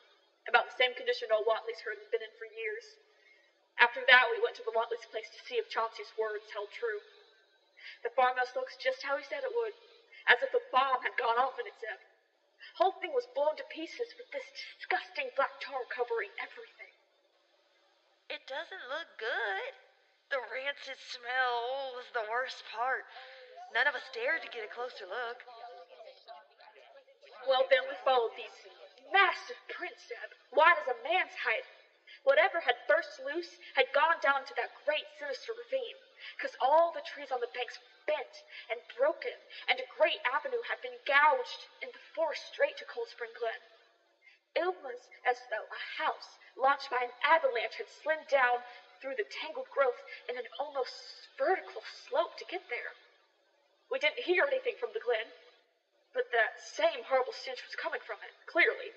about the same condition old Whateley's herd had been in for years. After that, we went to the Whateley's place to see if Chauncey's words held true. The farmhouse looks just how he said it would, as if a bomb had gone off in itself. Whole thing was blown to pieces with this disgusting black tar covering everything. It doesn't look good, The rancid smell oh, was the worst part. None of us dared to get a closer look. Well, then we followed these massive prints, wide as a man's height. Whatever had burst loose had gone down into that great sinister ravine, because all the trees on the banks were bent and broken, and a great avenue had been gouged in the forest straight to Cold Spring Glen. It was as though a house launched by an avalanche had slid down through the tangled growth in an almost vertical slope to get there. We didn't hear anything from the glen, but that same horrible stench was coming from it, clearly.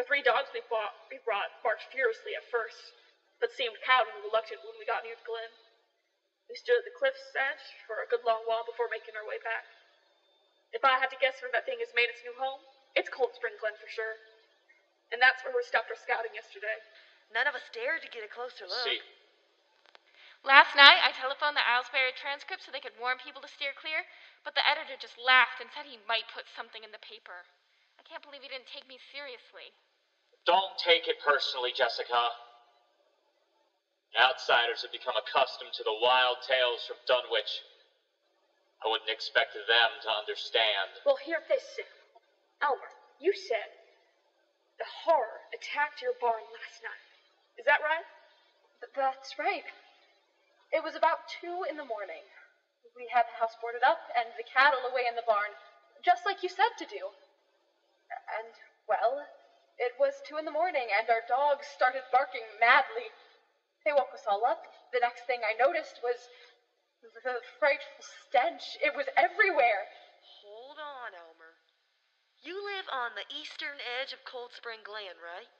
The three dogs we bought, we brought barked furiously at first, but seemed cowed and reluctant when we got near the glen. We stood at the cliff's edge for a good long while before making our way back. If I had to guess where that thing has made its new home, it's Cold Spring Glen for sure. And that's where we stopped our scouting yesterday. None of us dared to get a closer look. See. Last night, I telephoned the Aylesbury transcript so they could warn people to steer clear, but the editor just laughed and said he might put something in the paper. I can't believe he didn't take me seriously. Don't take it personally, Jessica. Outsiders have become accustomed to the wild tales from Dunwich. I wouldn't expect them to understand. Well, hear this, Sam. Elmer, you said the horror attacked your barn last night. Is that right? Th- that's right. It was about two in the morning. We had the house boarded up and the cattle away in the barn, just like you said to do. And, well, it was two in the morning, and our dogs started barking madly. They woke us all up. The next thing I noticed was the frightful stench. It was everywhere. Hold on, Elmer. You live on the eastern edge of Cold Spring Glen, right?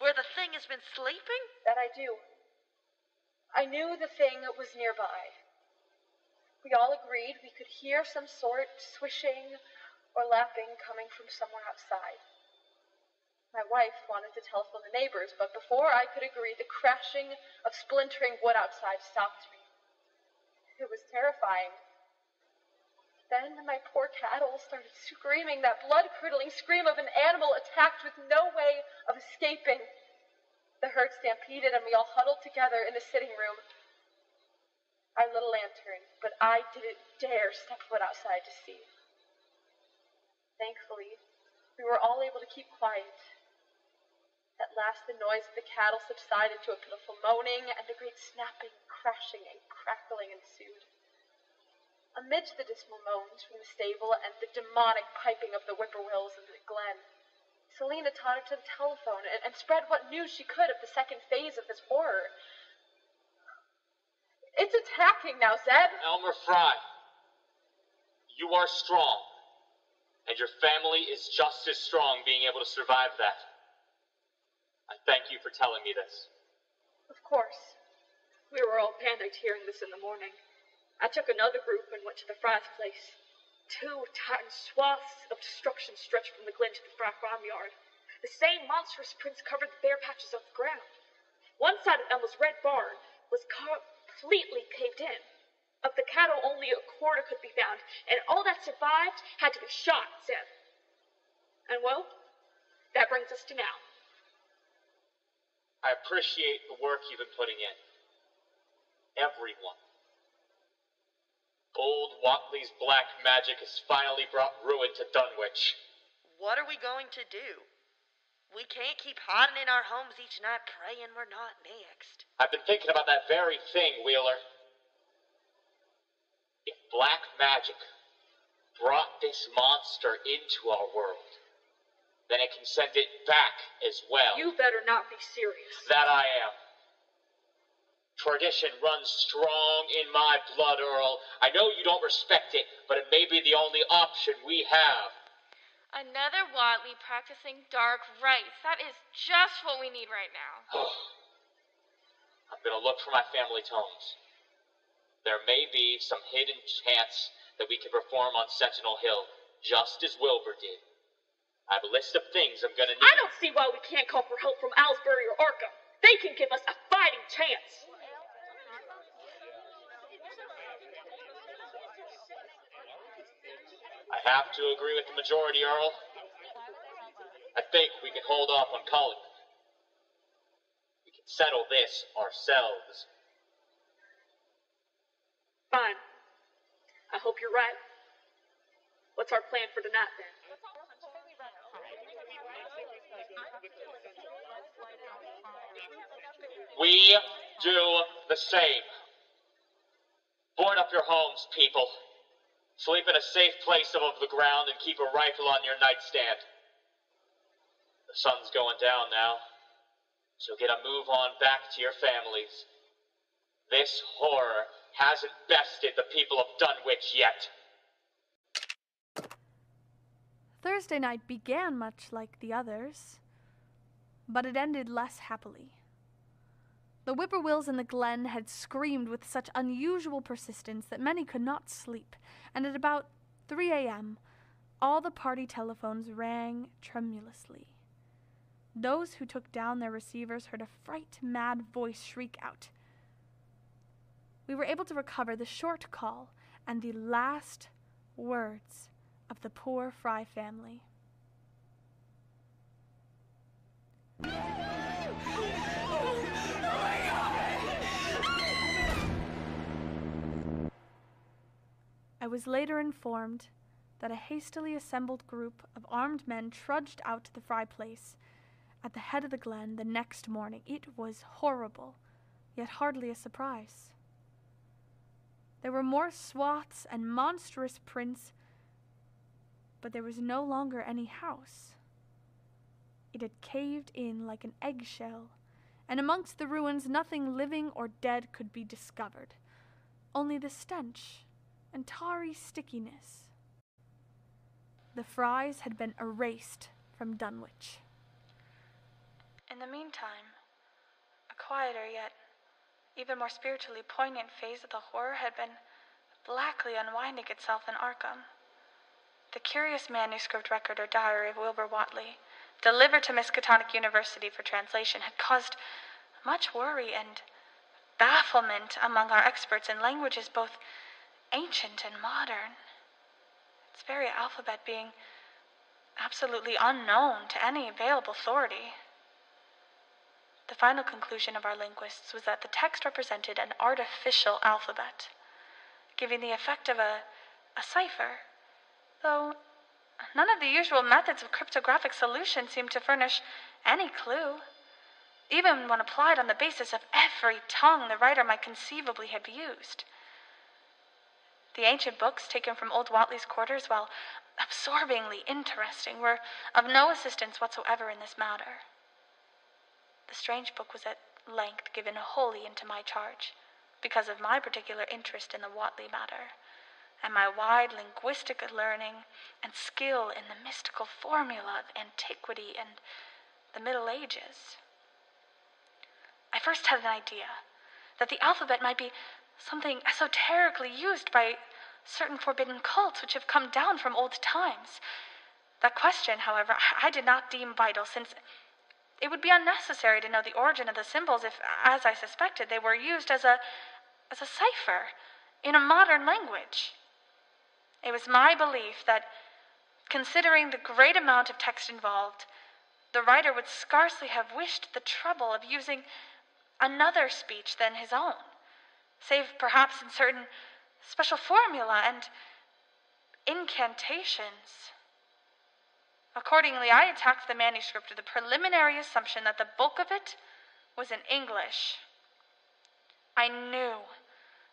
Where the thing has been sleeping? That I do. I knew the thing was nearby. We all agreed we could hear some sort of swishing or lapping coming from somewhere outside. My wife wanted to telephone the neighbors, but before I could agree, the crashing of splintering wood outside stopped me. It was terrifying. Then my poor cattle started screaming, that blood-curdling scream of an animal attacked with no way of escaping. The herd stampeded, and we all huddled together in the sitting room. Our little lantern, but I didn't dare step foot outside to see. Thankfully, we were all able to keep quiet. At last, the noise of the cattle subsided to a pitiful moaning, and a great snapping, crashing, and crackling ensued. Amidst the dismal moans from the stable and the demonic piping of the whippoorwills in the glen, Selina tottered to the telephone and, and spread what news she could of the second phase of this horror. It's attacking now, Zeb. Elmer Fry, you are strong. And your family is just as strong being able to survive that. I thank you for telling me this. Of course. We were all panicked hearing this in the morning. I took another group and went to the Fry's place. Two titan swaths of destruction stretched from the glen to the Fry farmyard. The same monstrous prints covered the bare patches of the ground. One side of Elmer's red barn was completely caved in. Of the cattle, only a quarter could be found, and all that survived had to be shot, Zeb. And, well, that brings us to now. I appreciate the work you've been putting in. Everyone. Old Whateley's black magic has finally brought ruin to Dunwich. What are we going to do? We can't keep hiding in our homes each night praying we're not next. I've been thinking about that very thing, Wheeler. If black magic brought this monster into our world, then it can send it back as well. You better not be serious. That I am. Tradition runs strong in my blood, Earl. I know you don't respect it, but it may be the only option we have. Another Whateley practicing dark rites. That is just what we need right now. I'm going to look for my family tomes. There may be some hidden chants that we can perform on Sentinel Hill, just as Wilbur did. I have a list of things I'm going to need. I don't see why we can't call for help from Aylesbury or Arkham. They can give us a fighting chance. I have to agree with the majority, Earl. I think we can hold off on calling. We can settle this ourselves. Fine. I hope you're right. What's our plan for tonight, then? We do the same. Board up your homes, people. Sleep in a safe place above the ground and keep a rifle on your nightstand. The sun's going down now, so get a move on back to your families. This horror hasn't bested the people of Dunwich yet. Thursday night began much like the others, but it ended less happily. The whippoorwills in the glen had screamed with such unusual persistence that many could not sleep, and at about three a.m., all the party telephones rang tremulously. Those who took down their receivers heard a fright-mad voice shriek out. We were able to recover the short call and the last words of the poor Fry family. I was later informed that a hastily assembled group of armed men trudged out to the Fry place at the head of the glen the next morning. It was horrible, yet hardly a surprise. There were more swaths and monstrous prints, but there was no longer any house. It had caved in like an eggshell, and amongst the ruins nothing living or dead could be discovered, only the stench and tarry stickiness. The Frys had been erased from Dunwich. In the meantime, a quieter yet even more spiritually poignant phase of the horror had been blackly unwinding itself in Arkham. The curious manuscript record or diary of Wilbur Whateley, delivered to Miskatonic University for translation, had caused much worry and bafflement among our experts in languages both ancient and modern, its very alphabet being absolutely unknown to any available authority. The final conclusion of our linguists was that the text represented an artificial alphabet, giving the effect of a, a cipher, though none of the usual methods of cryptographic solution seemed to furnish any clue, even when applied on the basis of every tongue the writer might conceivably have used. The ancient books taken from Old Whateley's quarters, while absorbingly interesting, were of no assistance whatsoever in this matter. The strange book was at length given wholly into my charge, because of my particular interest in the Whateley matter, and my wide linguistic learning and skill in the mystical formula of antiquity and the Middle Ages. I first had an idea that the alphabet might be something esoterically used by certain forbidden cults which have come down from old times. That question, however, I did not deem vital, since it would be unnecessary to know the origin of the symbols if, as I suspected, they were used as a, as a cipher in a modern language. It was my belief that, considering the great amount of text involved, the writer would scarcely have wished the trouble of using another speech than his own, save perhaps in certain special formula and incantations. Accordingly, I attacked the manuscript with the preliminary assumption that the bulk of it was in English. I knew,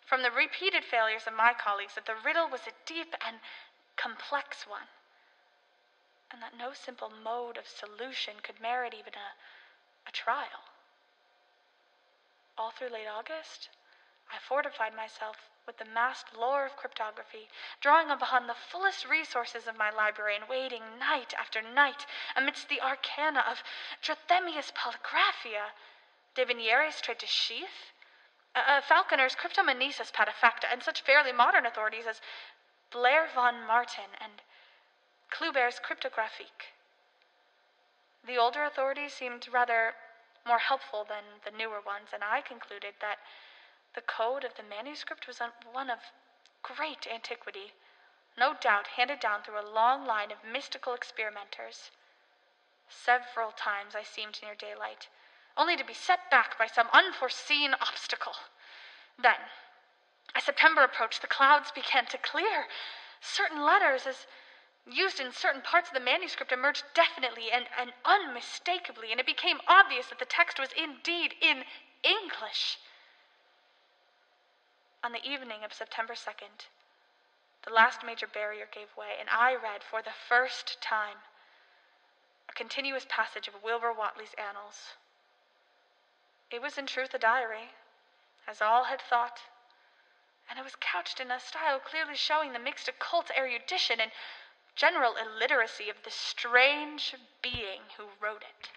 from the repeated failures of my colleagues, that the riddle was a deep and complex one, and that no simple mode of solution could merit even a, a trial. All through late August, I fortified myself with the massed lore of cryptography, drawing upon the fullest resources of my library and waiting night after night amidst the arcana of Trithemius Polygraphia, Deviniere's Tradeschief, uh, Falconer's Cryptomanesis Patefacta, and such fairly modern authorities as Blair von Martin and Clubert's Cryptographique. The older authorities seemed rather more helpful than the newer ones, and I concluded that the code of the manuscript was one of great antiquity, no doubt handed down through a long line of mystical experimenters. Several times I seemed near daylight, only to be set back by some unforeseen obstacle. Then As September approached, the clouds began to clear. Certain letters, as used in certain parts of the manuscript, emerged definitely and, and unmistakably, and it became obvious that the text was indeed in English. On the evening of September second, the last major barrier gave way, and I read for the first time a continuous passage of Wilbur Whateley's annals. It was in truth a diary, as all had thought, and it was couched in a style clearly showing the mixed occult erudition and general illiteracy of the strange being who wrote it.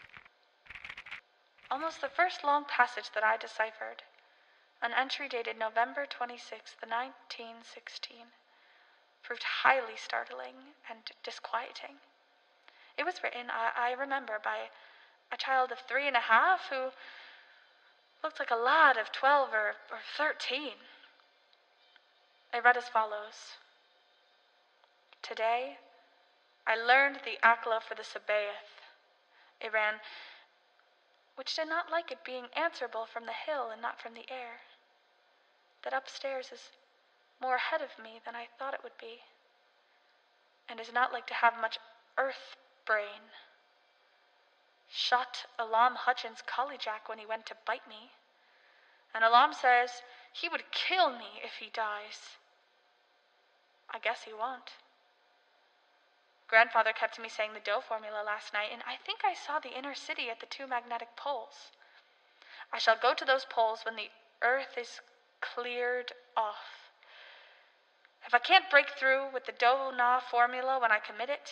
Almost the first long passage that I deciphered, an entry dated November twenty-sixth, nineteen sixteen, proved highly startling and disquieting. It was written, I, I remember, by a child of three and a half who looked like a lad of twelve or, or thirteen. I read as follows. Today, I learned the Akla for the Sabaoth. It ran, which did not like it being answerable from the hill and not from the air. That upstairs is more ahead of me than I thought it would be, and is not like to have much earth brain. Shot Alam Hutchins' collie-jack when he went to bite me, and Alam says he would kill me if he dies. I guess he won't. Grandfather kept me saying the dough formula last night, and I think I saw the inner city at the two magnetic poles. I shall go to those poles when the earth is cleared off. If I can't break through with the dough-na formula when I commit it,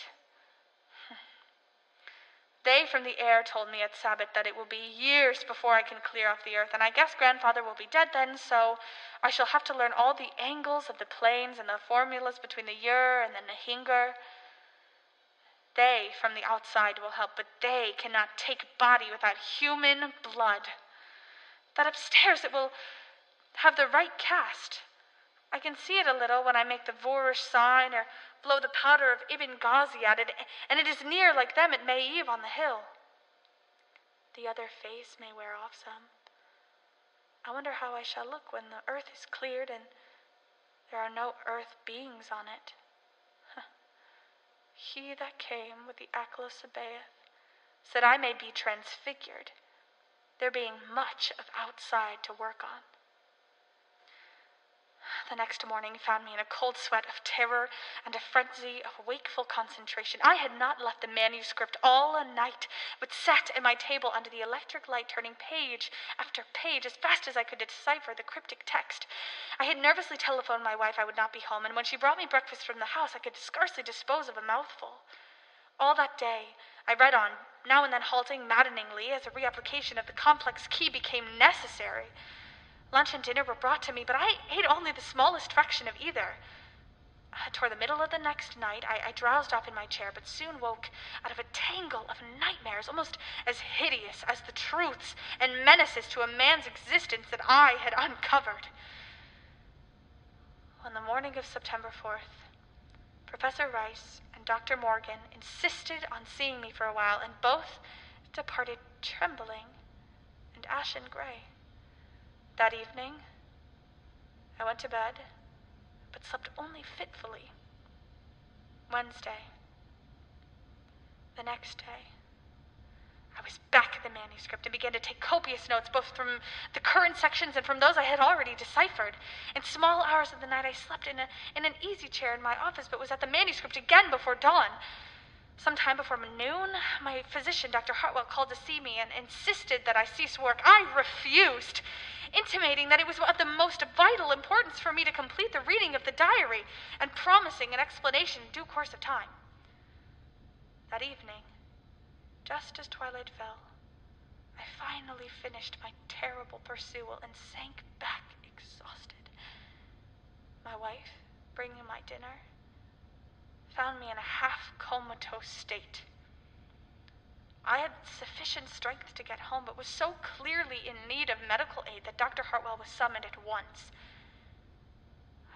they from the air told me at Sabbath that it will be years before I can clear off the earth, and I guess Grandfather will be dead then, so I shall have to learn all the angles of the planes and the formulas between the Yer and the Nahingar. They from the outside will help, but they cannot take body without human blood. That upstairs it will have the right cast. I can see it a little when I make the Vorish sign or blow the powder of Ibn Ghazi at it, and it is near like them at May Eve on the hill. The other face may wear off some. I wonder how I shall look when the earth is cleared and there are no earth beings on it. He that came with the Akla Sabaoth said I may be transfigured, there being much of outside to work on. The next morning found me in a cold sweat of terror and a frenzy of wakeful concentration. I had not left the manuscript all a night, but sat at my table under the electric light, turning page after page as fast as I could to decipher the cryptic text. I had nervously telephoned my wife I would not be home, and when she brought me breakfast from the house, I could scarcely dispose of a mouthful. All that day, I read on, now and then halting maddeningly as a reapplication of the complex key became necessary. Lunch and dinner were brought to me, but I ate only the smallest fraction of either. Toward the middle of the next night, I, I drowsed off in my chair, but soon woke out of a tangle of nightmares, almost as hideous as the truths and menaces to a man's existence that I had uncovered. On the morning of September fourth, Professor Rice and Doctor Morgan insisted on seeing me for a while, and both departed trembling and ashen gray. That evening, I went to bed, but slept only fitfully. Wednesday, the next day, I was back at the manuscript and began to take copious notes, both from the current sections and from those I had already deciphered. In small hours of the night, I slept in, a, in an easy chair in my office, but was at the manuscript again before dawn. Sometime before noon, my physician, Doctor Hartwell, called to see me and insisted that I cease work. I refused, intimating that it was of the most vital importance for me to complete the reading of the diary and promising an explanation in due course of time. That evening, just as twilight fell, I finally finished my terrible perusal and sank back exhausted. My wife, bringing my dinner, found me in a half-comatose state. I had sufficient strength to get home, but was so clearly in need of medical aid that Doctor Hartwell was summoned at once.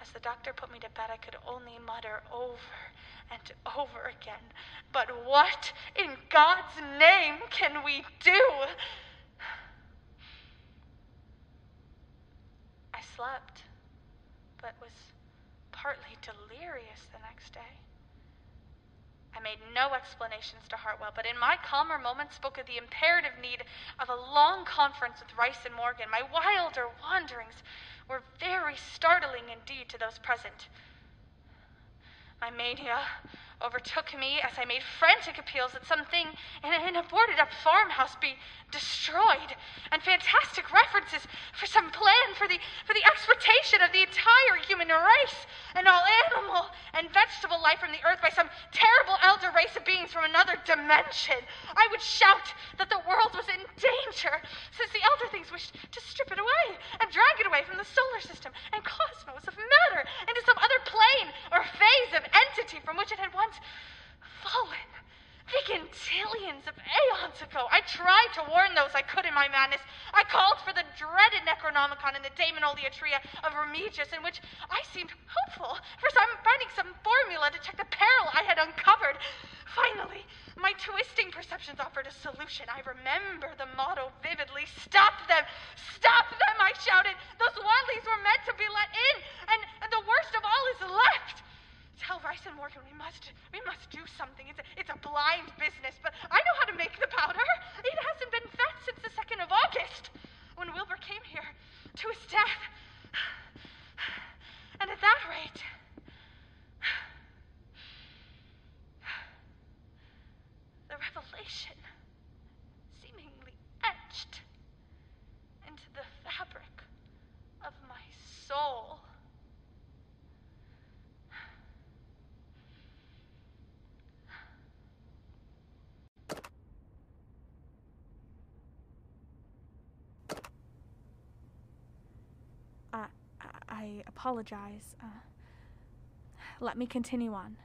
As the doctor put me to bed, I could only mutter over and over again, "But what in God's name can we do?" I slept, but was partly delirious the next day. I made no explanations to Hartwell, but in my calmer moments spoke of the imperative need of a long conference with Rice and Morgan. My wilder wanderings were very startling indeed to those present. My mania overtook me as I made frantic appeals that something in a boarded-up farmhouse be destroyed, and fantastic references for some plan for the for the extirpation of the entire human race and all animal and vegetable life from the earth by some terrible elder race of beings from another dimension. I would shout that the world was in danger, since the elder things wished to strip it away and drag it away from the solar system and cosmos of matter into some other plane or phase of entity from which it had once fallen. Vigintillions of aeons ago, I tried to warn those I could in my madness. I called for the dreaded Necronomicon and the Daemonolia Tria of Remigius, in which I seemed hopeful for some finding some formula to check the peril I had uncovered. Finally, my twisting perceptions offered a solution. I remember the motto vividly. Stop them! Stop them! I shouted. Those Whateleys were meant to be let in, and, and the worst of all is left. Tell Rice and Morgan we must we must do something. It's a, it's a blind business, but I know how to make the powder. It hasn't been fed since the second of August, when Wilbur came here to his death. And at that rate... the revelation seemingly etched into the fabric of my soul. I apologize. Uh, let me continue on.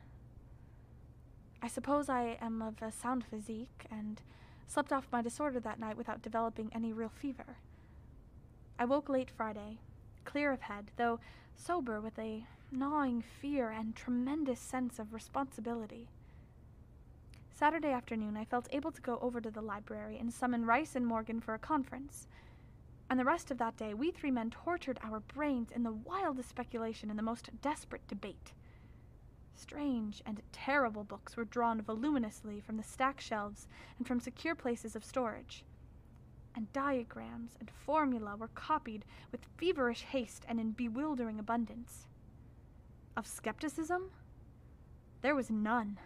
I suppose I am of a sound physique and slept off my disorder that night without developing any real fever. I woke late Friday, clear of head, though sober with a gnawing fear and tremendous sense of responsibility. Saturday afternoon, I felt able to go over to the library and summon Rice and Morgan for a conference. And the rest of that day, we three men tortured our brains in the wildest speculation and the most desperate debate. Strange and terrible books were drawn voluminously from the stack shelves and from secure places of storage, and diagrams and formulae were copied with feverish haste and in bewildering abundance. Of skepticism? There was none.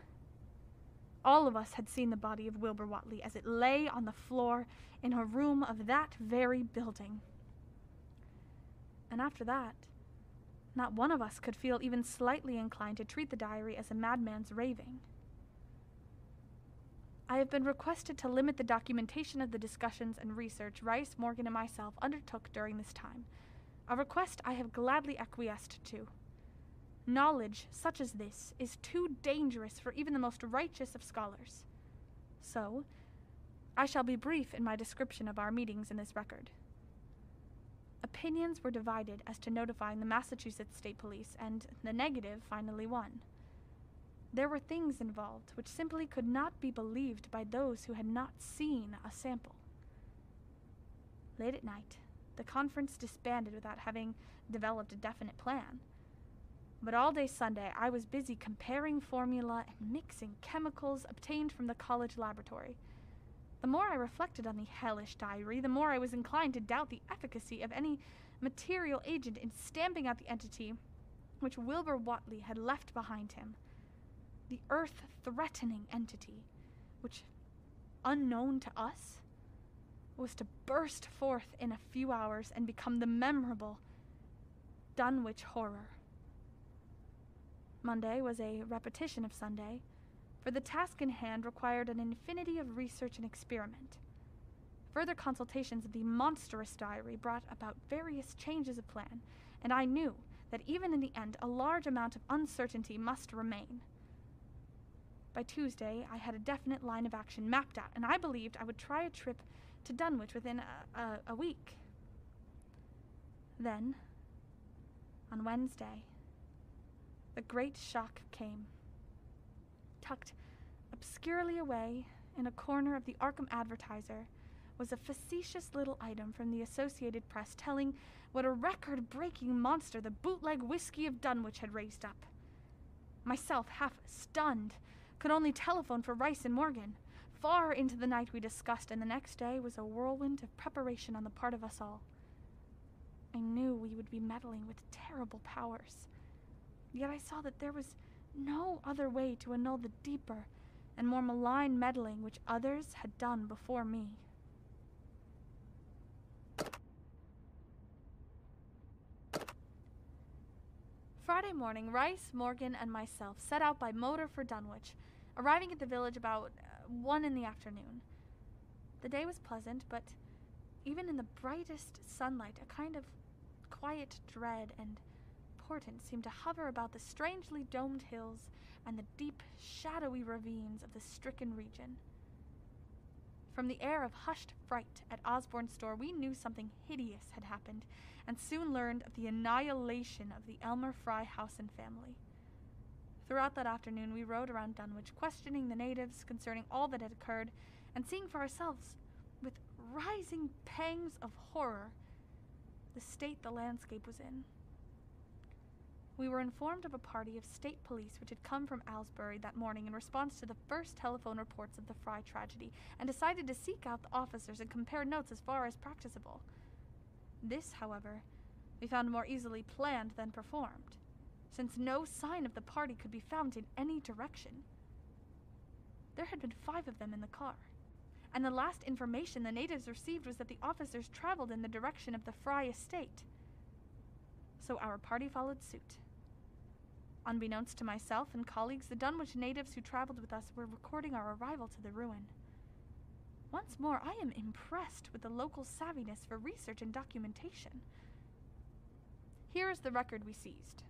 All of us had seen the body of Wilbur Whateley as it lay on the floor in a room of that very building. And after that, not one of us could feel even slightly inclined to treat the diary as a madman's raving. I have been requested to limit the documentation of the discussions and research Rice, Morgan, and myself undertook during this time, a request I have gladly acquiesced to. Knowledge such as this is too dangerous for even the most righteous of scholars. So, I shall be brief in my description of our meetings in this record. Opinions were divided as to notifying the Massachusetts State Police, and the negative finally won. There were things involved which simply could not be believed by those who had not seen a sample. Late at night, the conference disbanded without having developed a definite plan. But all day Sunday, I was busy comparing formula and mixing chemicals obtained from the college laboratory. The more I reflected on the hellish diary, the more I was inclined to doubt the efficacy of any material agent in stamping out the entity which Wilbur Whateley had left behind him. The earth-threatening entity, which, unknown to us, was to burst forth in a few hours and become the memorable Dunwich horror. Monday was a repetition of Sunday, for the task in hand required an infinity of research and experiment. Further consultations of the monstrous diary brought about various changes of plan, and I knew that even in the end a large amount of uncertainty must remain. By Tuesday, I had a definite line of action mapped out, and I believed I would try a trip to Dunwich within a, a, a week. Then, on Wednesday, the great shock came. Tucked obscurely away in a corner of the Arkham Advertiser was a facetious little item from the Associated Press telling what a record-breaking monster the bootleg whiskey of Dunwich had raised up. Myself, half stunned, could only telephone for Rice and Morgan. Far into the night we discussed, and the next day was a whirlwind of preparation on the part of us all. I knew we would be meddling with terrible powers, yet I saw that there was no other way to annul the deeper and more malign meddling which others had done before me. Friday morning, Rice, Morgan, and myself set out by motor for Dunwich, arriving at the village about uh, one in the afternoon. The day was pleasant, but even in the brightest sunlight, a kind of quiet dread and portent seemed to hover about the strangely domed hills and the deep, shadowy ravines of the stricken region. From the air of hushed fright at Osborne's store, we knew something hideous had happened, and soon learned of the annihilation of the Elmer Fry house and family. Throughout that afternoon, we rode around Dunwich, questioning the natives concerning all that had occurred, and seeing for ourselves, with rising pangs of horror, the state the landscape was in. We were informed of a party of state police which had come from Aylesbury that morning in response to the first telephone reports of the Fry tragedy, and decided to seek out the officers and compare notes as far as practicable. This, however, we found more easily planned than performed, since no sign of the party could be found in any direction. There had been five of them in the car, and the last information the natives received was that the officers traveled in the direction of the Fry estate. So our party followed suit. Unbeknownst to myself and colleagues, the Dunwich natives who traveled with us were recording our arrival to the ruin. Once more, I am impressed with the local savviness for research and documentation. Here is the record we seized.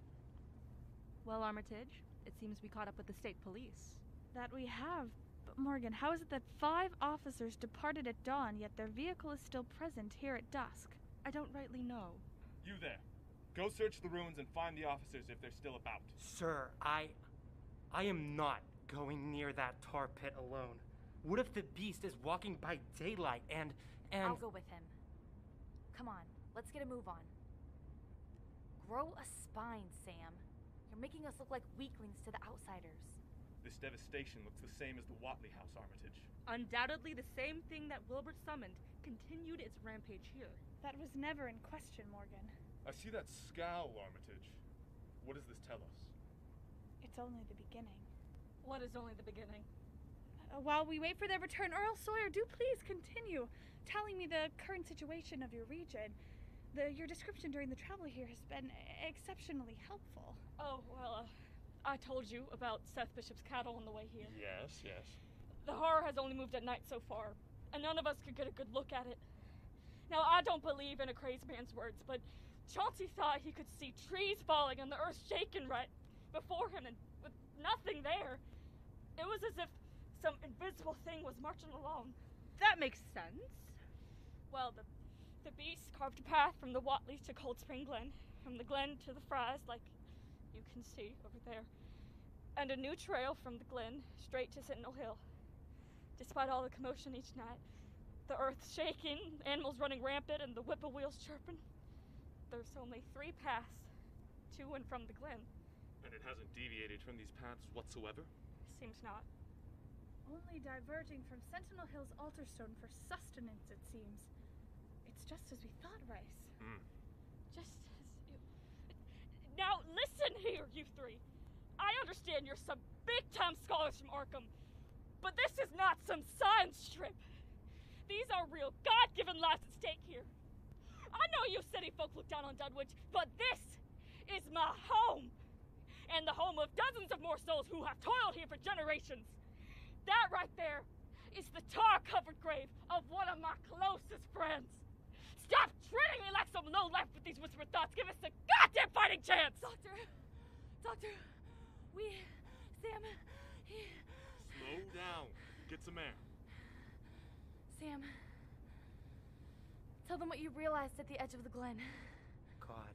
Well, Armitage, it seems we caught up with the state police. That we have. But Morgan, how is it that five officers departed at dawn, yet their vehicle is still present here at dusk? I don't rightly know. You there. Go search the ruins and find the officers if they're still about. Sir, I... I am not going near that tar pit alone. What if the beast is walking by daylight and... and... I'll go with him. Come on, let's get a move on. Grow a spine, Sam. You're making us look like weaklings to the outsiders. This devastation looks the same as the Whateley house, Armitage. Undoubtedly the same thing that Wilbur summoned continued its rampage here. That was never in question, Morgan. I see that scowl, Armitage. What does this tell us? It's only the beginning. What is only the beginning? Uh, while we wait for their return, Earl Sawyer, do please continue telling me the current situation of your region. The, your description during the travel here has been exceptionally helpful. Oh, well, uh, I told you about Seth Bishop's cattle on the way here. Yes, yes. The horror has only moved at night so far, and none of us could get a good look at it. Now, I don't believe in a crazed man's words, but Chauncey thought he could see trees falling and the earth shaking right before him, and with nothing there. It was as if some invisible thing was marching along. That makes sense. Well, the, the beast carved a path from the Whateley to Cold Spring Glen, from the Glen to the Fries, like you can see over there, and a new trail from the Glen straight to Sentinel Hill. Despite all the commotion each night, the earth shaking, animals running rampant, and the whippoorwills chirping, there's only three paths to and from the Glen. And it hasn't deviated from these paths whatsoever? Seems not. Only diverging from Sentinel Hill's altarstone for sustenance, it seems. It's just as we thought, Rice. Mm. Just as you... Now listen here, you three. I understand you're some big-time scholars from Arkham, but this is not some science trip. These are real, God-given lives at stake here. I know you city folk look down on Dunwich, but this is my home, and the home of dozens of more souls who have toiled here for generations. That right there is the tar-covered grave of one of my closest friends. Stop treating me like some low-life with these whispered thoughts. Give us a goddamn fighting chance! Doctor, doctor, we, Sam, he... Slow down. Get some air. Sam... Tell them what you realized at the edge of the Glen. God,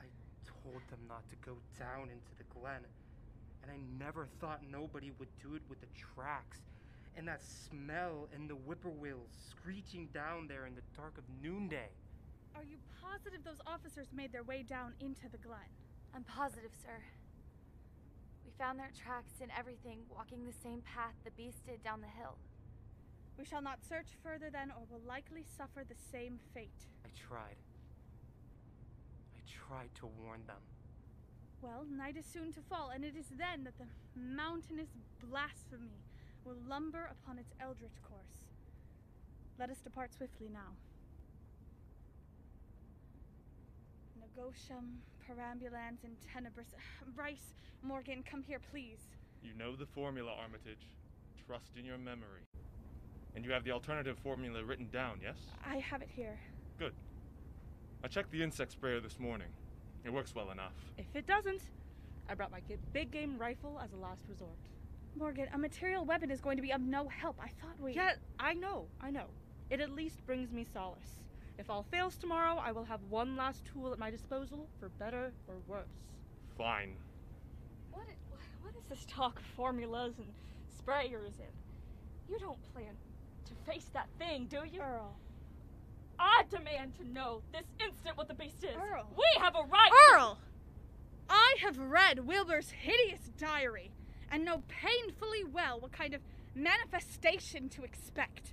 I told them not to go down into the Glen, and I never thought nobody would do it with the tracks, and that smell and the whippoorwills screeching down there in the dark of noonday. Are you positive those officers made their way down into the glen? I'm positive, sir. We found their tracks and everything walking the same path the beast did down the hill. We shall not search further then, or will likely suffer the same fate. I tried. I tried to warn them. Well, night is soon to fall, and it is then that the mountainous blasphemy will lumber upon its eldritch course. Let us depart swiftly now. Negotium, perambulans, in tenebris. Rice, Morgan, come here, please. You know the formula, Armitage. Trust in your memory. And you have the alternative formula written down, yes? I have it here. Good. I checked the insect sprayer this morning. It works well enough. If it doesn't, I brought my big game rifle as a last resort. Morgan, a material weapon is going to be of no help. I thought we... Yeah, I know, I know. It at least brings me solace. If all fails tomorrow, I will have one last tool at my disposal, for better or worse. Fine. What, what is this talk of formulas and sprayers in? You don't plan to face that thing, do you? Earl. I demand to know this instant what the beast is. Earl. We have a right... Earl! I have read Wilbur's hideous diary and know painfully well what kind of manifestation to expect.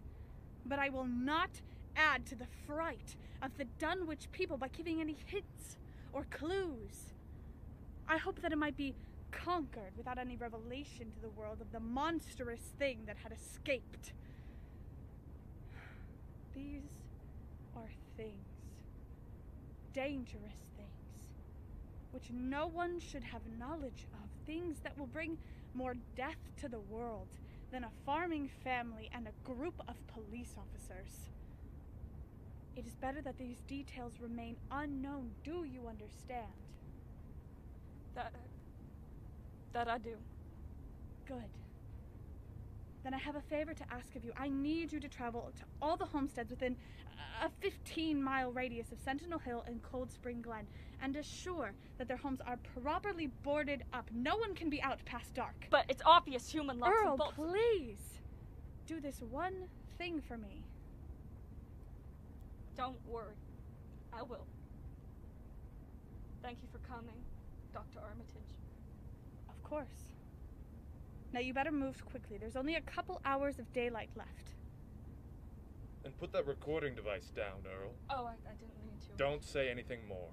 But I will not add to the fright of the Dunwich people by giving any hints or clues. I hope that it might be conquered without any revelation to the world of the monstrous thing that had escaped. These are things, dangerous things, which no one should have knowledge of, things that will bring more death to the world than a farming family and a group of police officers. It is better that these details remain unknown. Do you understand? That... that I do. Good. Then I have a favor to ask of you. I need you to travel to all the homesteads within a fifteen mile radius of Sentinel Hill and Cold Spring Glen, and assure that their homes are properly boarded up. No one can be out past dark. But it's obvious human locks and bolts. Earl, please! Do this one thing for me. Don't worry. I will. Thank you for coming, Doctor Armitage. Of course. Now you better move quickly. There's only a couple hours of daylight left. And put that recording device down, Earl. Oh, I, I didn't mean to. Don't say anything more.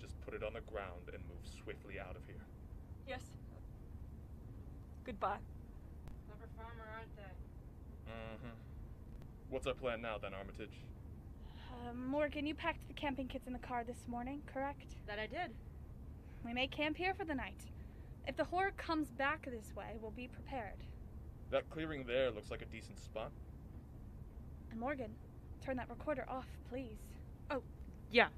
Just put it on the ground and move swiftly out of here. Yes. Goodbye. Clever farmer, aren't they? Mm-hmm. What's our plan now, then, Armitage? Uh, Morgan, you packed the camping kits in the car this morning, correct? That I did. We may camp here for the night. If the horror comes back this way, we'll be prepared. That clearing there looks like a decent spot. And Morgan, turn that recorder off, please. Oh, yeah.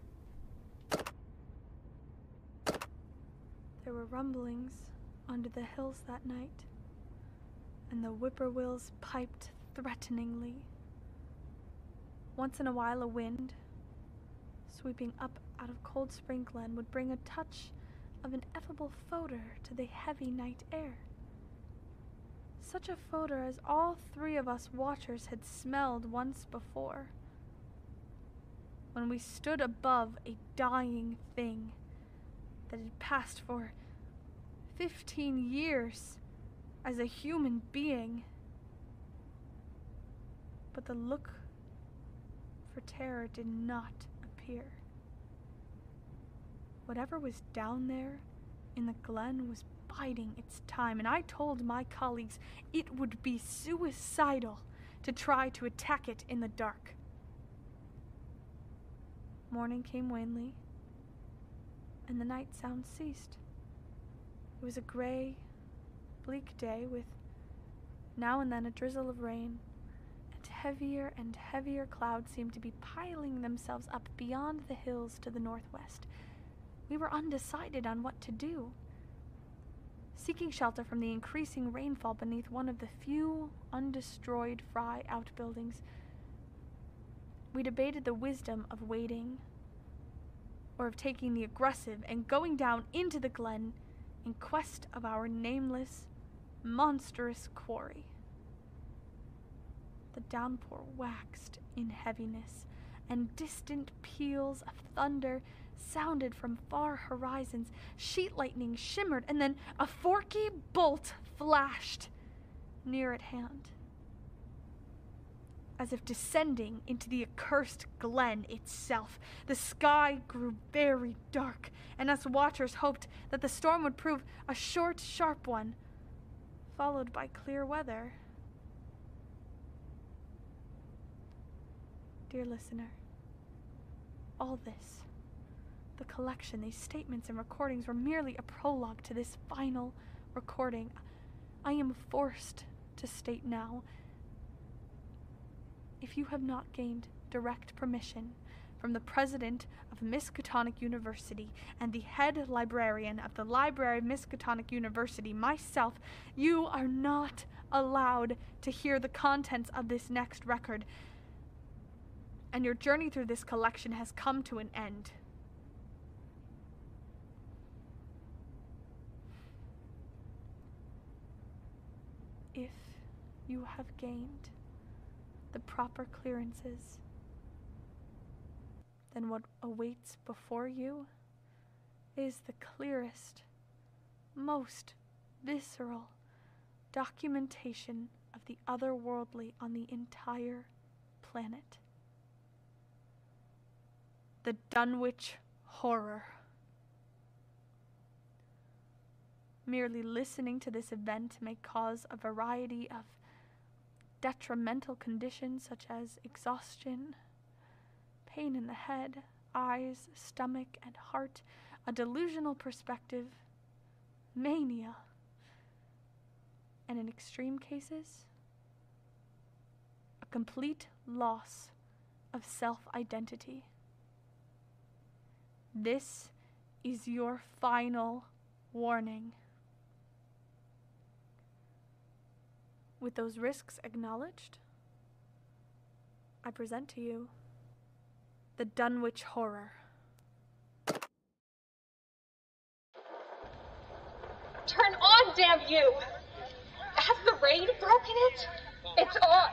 There were rumblings under the hills that night, and the whippoorwills piped threateningly. Once in a while, a wind, sweeping up out of Cold Spring Glen, would bring a touch of an ineffable fodor to the heavy night air. Such a fodor as all three of us watchers had smelled once before, when we stood above a dying thing that had passed for fifteen years as a human being. But the look for terror did not appear. Whatever was down there in the glen was biding its time, and I told my colleagues it would be suicidal to try to attack it in the dark. Morning came wanly, and the night sounds ceased. It was a gray, bleak day with now and then a drizzle of rain. Heavier and heavier clouds seemed to be piling themselves up beyond the hills to the northwest. We were undecided on what to do. Seeking shelter from the increasing rainfall beneath one of the few undestroyed Fry outbuildings, we debated the wisdom of waiting, or of taking the aggressive and going down into the glen in quest of our nameless, monstrous quarry. The downpour waxed in heaviness and distant peals of thunder sounded from far horizons. Sheet lightning shimmered, and then a forky bolt flashed near at hand. As if descending into the accursed glen itself, the sky grew very dark, and us watchers hoped that the storm would prove a short, sharp one, followed by clear weather. Dear listener, all this, the collection, these statements and recordings, were merely a prologue to this final recording. I am forced to state now, if you have not gained direct permission from the president of Miskatonic University and the head librarian of the Library of Miskatonic University, myself, you are not allowed to hear the contents of this next record, and your journey through this collection has come to an end. If you have gained the proper clearances, then what awaits before you is the clearest, most visceral documentation of the otherworldly on the entire planet. The Dunwich Horror. Merely listening to this event may cause a variety of detrimental conditions such as exhaustion, pain in the head, eyes, stomach, and heart, a delusional perspective, mania, and in extreme cases, a complete loss of self-identity. This is your final warning. With those risks acknowledged, I present to you the Dunwich Horror. Turn on, damn you! Has the rain broken it? It's on!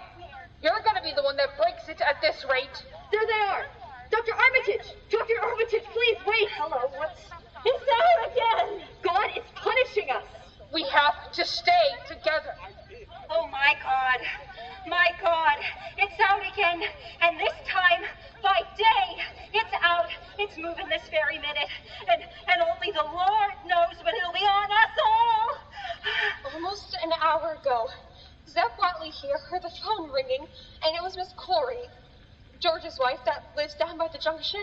You're gonna be the one that breaks it at this rate. There they are! Doctor Armitage! Doctor Armitage, please wait! Hello, what's... It's out again! God is punishing us! We have to stay together. Oh my God, my God, it's out again, and this time, by day, it's out, it's moving this very minute, and, and only the Lord knows when it'll be on us all. Almost an hour ago, Zeb Whateley here heard the phone ringing, and it was Miss Corey, George's wife that lives down by the junction.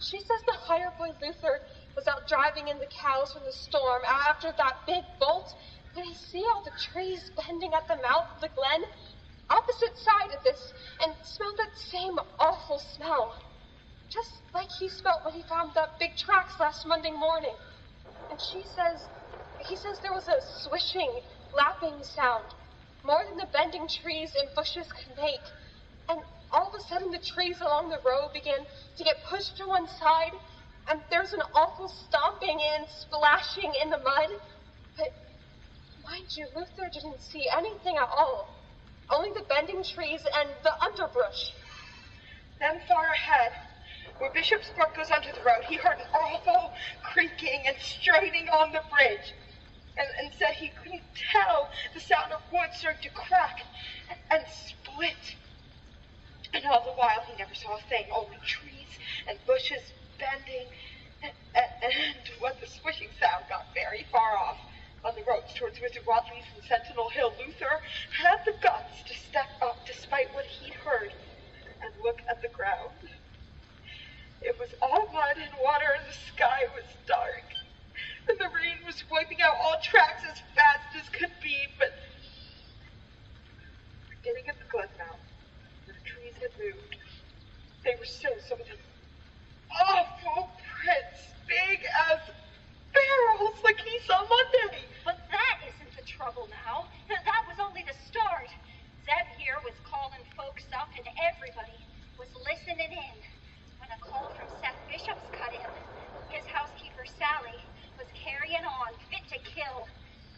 She says the hire boy Luther was out driving in the cows from the storm after that big bolt. Can I see all the trees bending at the mouth of the glen? Opposite side of this, and smell that same awful smell. Just like he smelled when he found that big tracks last Monday morning. And she says, he says there was a swishing, lapping sound, more than the bending trees and bushes could make. And all of a sudden the trees along the road began to get pushed to one side, and there's an awful stomping and splashing in the mud. But mind you, Luther didn't see anything at all. Only the bending trees and the underbrush. Then far ahead, where Bishop's Brook goes under the road, he heard an awful creaking and straining on the bridge, and, and said he couldn't tell the sound of wood starting to crack and, and split. And all the while, he never saw a thing, only trees and bushes bending, and, and, and what the swishing sound got very far off. On the roads towards Mister Whateley's and Sentinel Hill, Luther had the guts to step up despite what he'd heard and look at the ground. It was all mud and water, and the sky was dark, and the rain was wiping out all tracks as fast as could be, but getting at the glen mouth, the trees had moved. They were still some of them awful prints, big as barrels like he saw Monday. But that isn't the trouble now. That was only the start. Zeb here was calling folks up, and everybody was listening in. When a call from Seth Bishop's cut in, his housekeeper Sally was carrying on, fit to kill.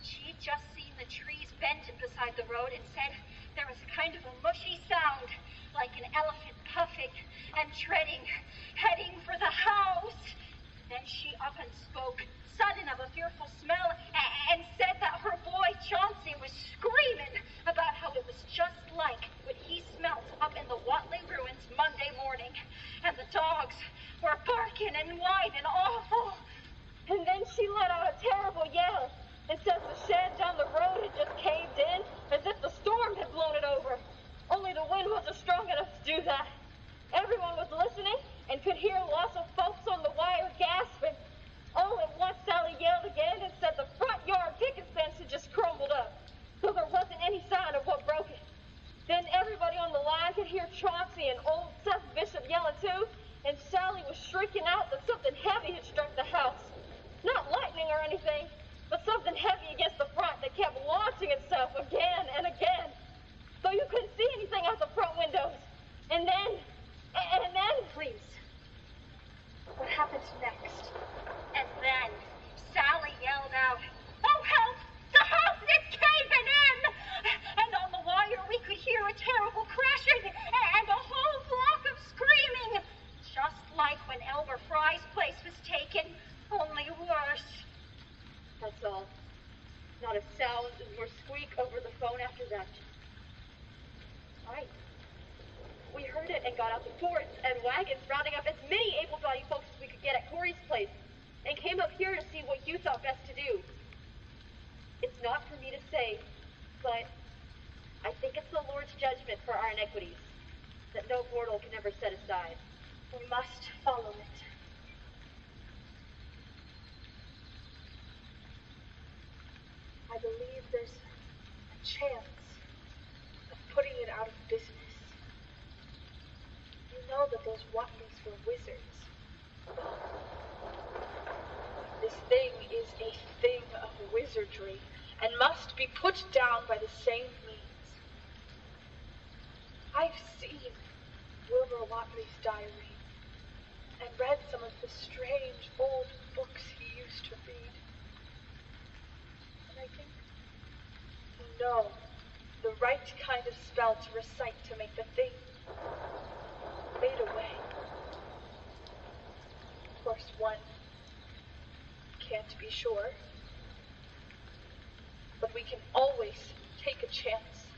She'd just seen the trees bending beside the road and said there was kind of a mushy sound, like an elephant puffing, and treading, heading for the house. Then she up and spoke, sudden of a fearful smell, and said that her boy Chauncey was screaming about how it was just like what he smelt up in the Whateley ruins Monday morning, and the dogs were barking and whining awful. And then she let out a terrible yell, and says the shed down the road had just caved in, as if the storm had blown it over. Only the wind wasn't strong enough to do that. Everyone was listening and could hear lots of folks on the wire gasping. All at once, Sally yelled again and said the front yard picket fence had just crumbled up, so there wasn't any sign of what broke it. Then everybody on the line could hear Chauncey and old Seth Bishop yelling too, and Sally was shrieking out that something heavy had struck the house. Not lightning or anything, but something heavy against the front that kept launching itself again and again, though you couldn't see anything out the front windows. And then, and then, please. What happened next? And then Sally yelled out, "Oh, help! The house is caving in!" And on the wire we could hear a terrible crashing and a whole flock of screaming, just like when Elmer Fry's place was taken, only worse. That's all. Not a sound or squeak over the phone after that. Right. We heard it and got out the forts and wagons, rounding up as many able-bodied folks as we could get at Corey's place, and came up here to see what you thought best to do. It's not for me to say, but I think it's the Lord's judgment for our iniquities that no mortal can ever set aside. We must follow it. I believe there's a chance of putting it out of business. Know that those Whateleys were wizards. This thing is a thing of wizardry and must be put down by the same means. I've seen Wilbur Whateley's diary and read some of the strange old books he used to read. And I think I know the right kind of spell to recite to make the thing fade away. Of course, one can't be sure, but we can always take a chance.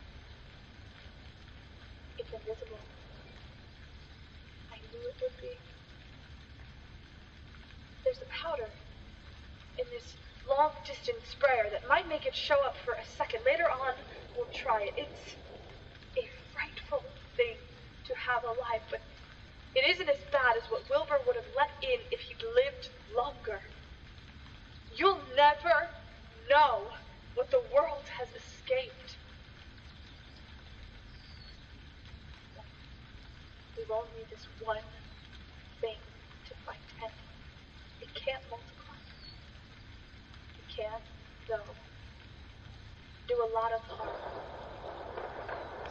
It's invisible. I knew it would be. There's a powder in this long-distance sprayer that might make it show up for a second. Later on, we'll try it. It's a frightful thing to have alive, but it isn't as bad as what Wilbur would have let in if he'd lived longer. You'll never know what the world has escaped. We've only this one thing to fight, and it can't multiply. It can, though, do a lot of harm.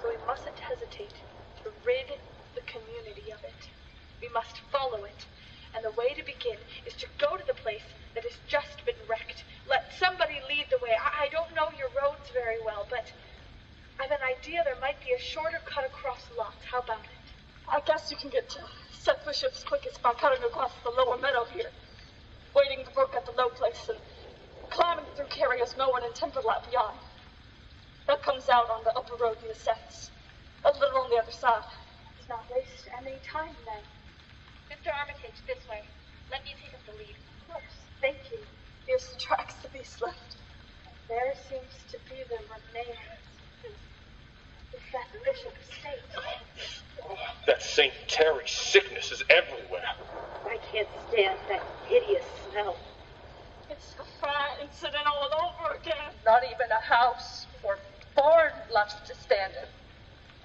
So we mustn't hesitate to rid the community of it. We must follow it, and the way to begin is to go to the place that has just been wrecked. Let somebody lead the way. I, I don't know your roads very well, but I've an idea there might be a shorter cut across lots. How about it? I guess you can get to Seth Bishop's quickest by cutting across the lower meadow here, wading the brook at the low place, and climbing through Carrier's Mowen and Timberlap beyond. That comes out on the upper road in the Seths. A little on the other side. Let's not waste any time, then. Mister Armitage, this way. Let me take up the lead. Of course. Thank you. Here's the tracks to be left. There seems to be the remains of that Bishop Estate. Oh, that Saint Terry sickness is everywhere. I can't stand that hideous smell. It's the Fry incident all over again. Not even a house or barn left to stand in.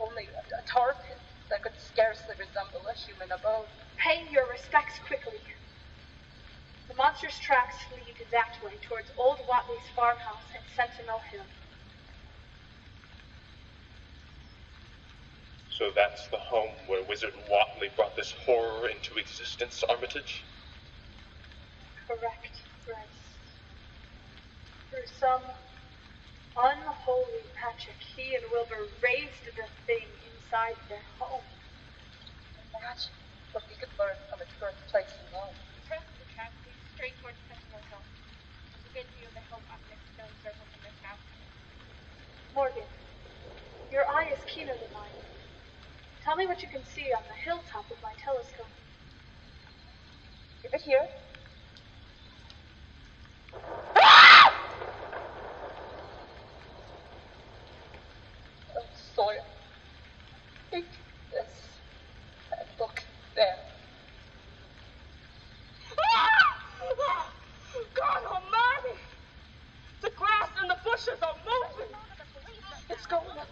Only a, a tar pit that could scarcely resemble a human abode. Paying your respects quickly. The monster's tracks lead that way towards Old Whateley's farmhouse at Sentinel Hill. So that's the home where Wizard Whateley brought this horror into existence, Armitage? Correct, Bryce. Through some unholy Patrick, he and Wilbur raised the thing inside their home. Imagine Look, you could learn from its birthplace and home. Across the track leads straight towards Sentinel Hill. A good view of the hilltop-neck stone circle from the south. Morgan, your eye is keener than mine. Tell me what you can see on the hilltop with my telescope. Give it here. Ah! Oh, Sawyer. Take this and look there. Ah! God Almighty! The grass and the bushes are moving. It's going up.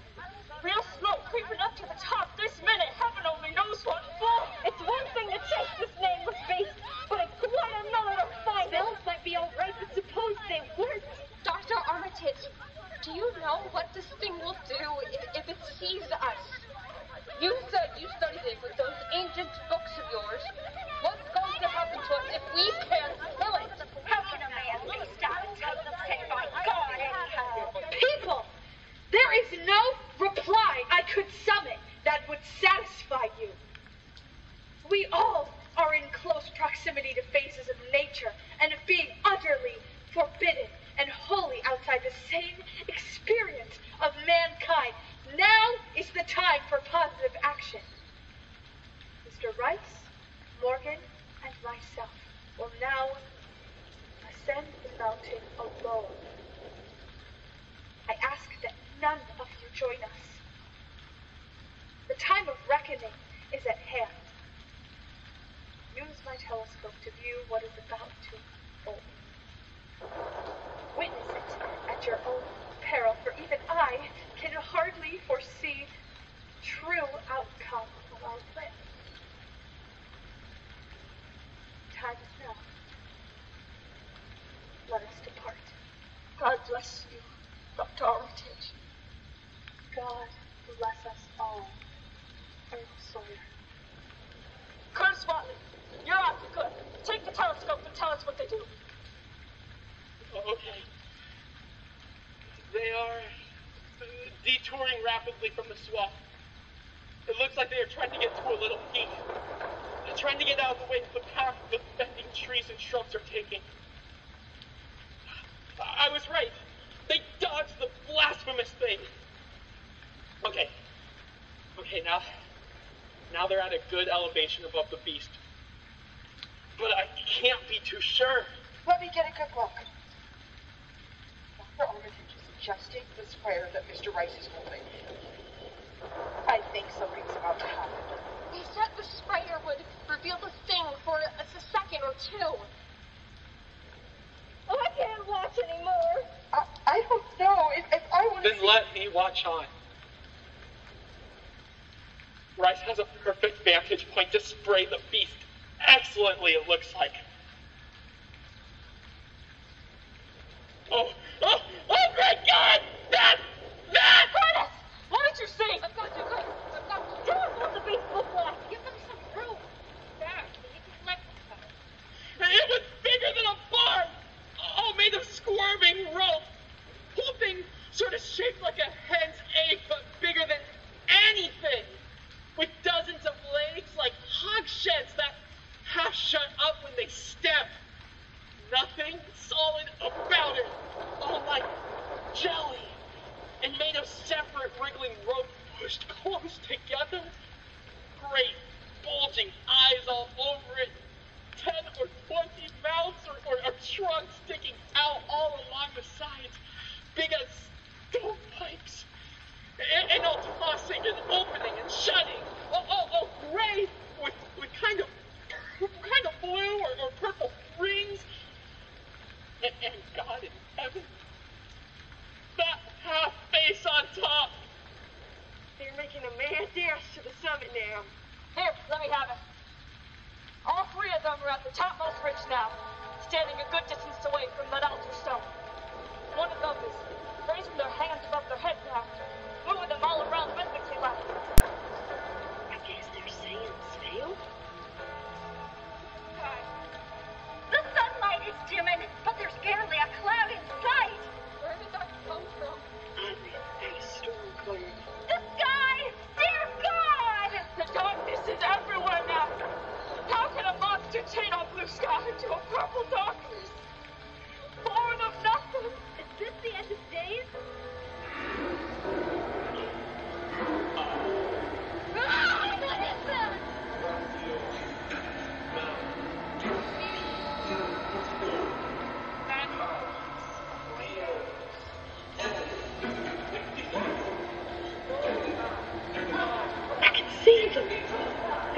Real smoke creeping up to the top this minute. Heaven only knows what for. It's one thing to chase this nameless beast, but it's quite another to find it. Bells might be all right, but suppose they weren't. Doctor Armitage, do you know what this thing will do if it sees us? You said you studied it with those ancient books of yours. What's going to happen to us if we can't kill it? How can a man be stopped and tell them that by God anyhow? People! There is no reply I could summon that would satisfy you. We all are in close proximity to phases of nature and of being utterly forbidden and wholly outside the same experience of mankind. Now is the time for positive action. Mister Rice, Morgan, and myself will now ascend the mountain alone. I ask that none of you join us. The time of reckoning is at hand. Use my telescope to view what is about to unfold. Witness it at your own peril, for even I can hardly foresee the true outcome of our plan. Time is now. Let us depart. God bless you, Doctor Armitage. God bless us all. Earl Sawyer. Curtis Whateley, you're out for good. Take the telescope and tell us what they do. Okay. They are detouring rapidly from the swamp. It looks like they are trying to get to a little peak. They're trying to get out of the way of the path the bending trees and shrubs are taking. I was right. They dodged the blasphemous thing. Okay. Okay, now, now they're at a good elevation above the beast. But I can't be too sure. Let me get a good look. Doctor Armitage is adjusting the square that Mister Rice is holding. I think something's about to happen. They said the sprayer would reveal the thing for a, a second or two. Oh, I can't watch anymore. I, I don't know. If, if I want to Then see... let me watch on. Rice has a perfect vantage point to spray the beast excellently, it looks like. Oh, oh, oh my God! That, that! Curtis! What did you see? I've got you, Curtis. I've got you. Tell us what the beast looked like. Give them some room. There, you can let them come. It was bigger than a barn! All made of squirming rope. Whole thing sort of shaped like a hen's egg, but bigger than anything. With dozens of legs like hog sheds that half shut up when they step. Nothing solid about it. All like jelly and made of separate wriggling rope pushed close together. Great bulging eyes all over it. Ten or twenty mouths or, or, or trunks sticking out all along the sides, big as stovepipes, and, and all tossing and opening and shutting, all, all, all gray with, with kind of kind of blue or, or purple rings. And, and God in heaven, that half face on top. They're making a mad dash to the summit now. Here, let me have it. All three of them are at the topmost ridge now, standing a good distance away from that altar stone. One of them is raising their hands above their heads now, moving them all around rhythmically left. I guess they're saying it's failed. God. The sunlight is dimming, but there's barely a cloud in sight. Where did that come from? I'm in a storm cloud. The sky! Dear God! The darkness is everywhere now.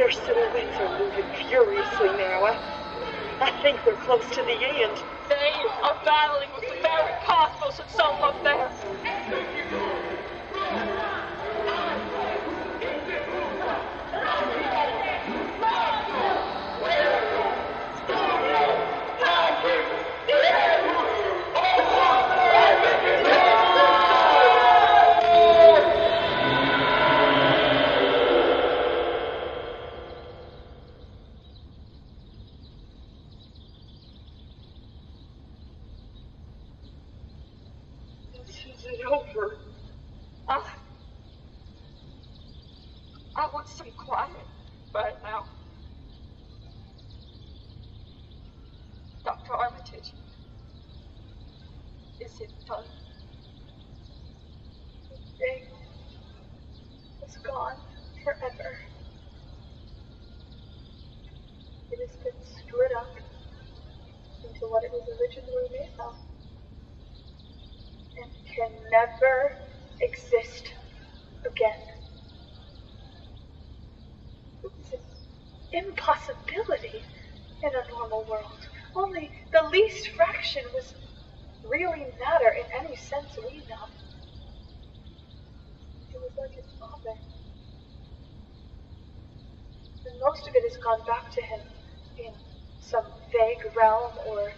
Their sewer wets are moving furiously now. I, I think we're close to the end. They are battling with the very cosmos itself up there. Never exist again. It's an impossibility in a normal world. Only the least fraction was really matter in any sense we know. It was like his father. And most of it has gone back to him in some vague realm or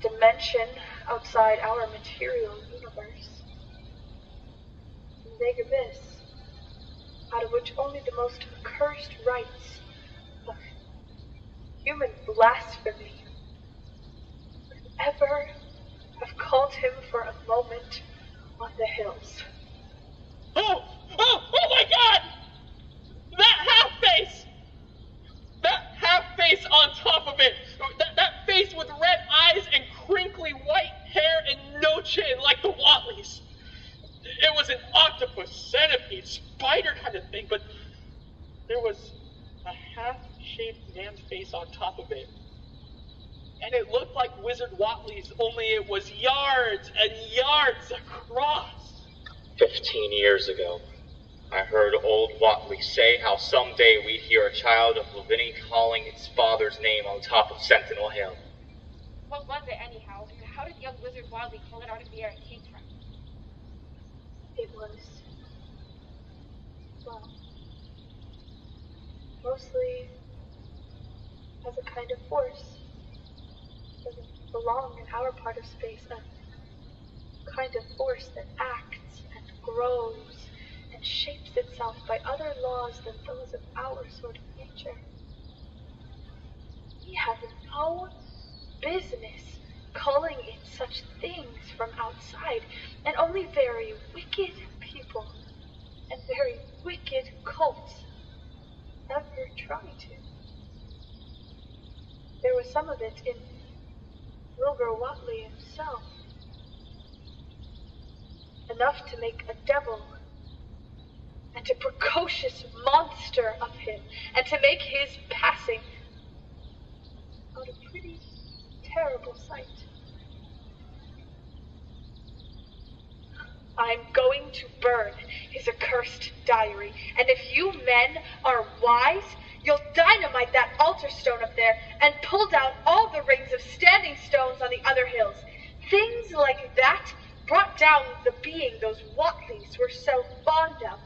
dimension outside our material universe. Vague abyss, out of which only the most accursed rites of human blasphemy could ever have called him for a moment on the hills. Oh! Oh! Oh my God! That half-face! That half-face on top of it! That, that face with red eyes and crinkly white hair and no chin like the Whateleys! It was an octopus, centipede, spider kind of thing, but there was a half-shaped man's face on top of it. And it looked like Wizard Whateley's, only it was yards and yards across. Fifteen years ago, I heard old Whateley say how someday we'd hear a child of Lavinia calling its father's name on top of Sentinel Hill. What was it, anyhow? How did young Wizard Whateley call it out of the air it came from? It was, well, mostly as a kind of force. It doesn't belong in our part of space, a kind of force that acts and grows and shapes itself by other laws than those of our sort of nature. We have no business calling in such things from outside, and only very wicked people and very wicked cults ever try to. There was some of it in Wilbur Whateley himself, enough to make a devil and a precocious monster of him, and to make his passing out a pretty terrible sight. I'm going to burn his accursed diary, and if you men are wise, you'll dynamite that altar stone up there and pull down all the rings of standing stones on the other hills. Things like that brought down the being those Whateleys were so fond of.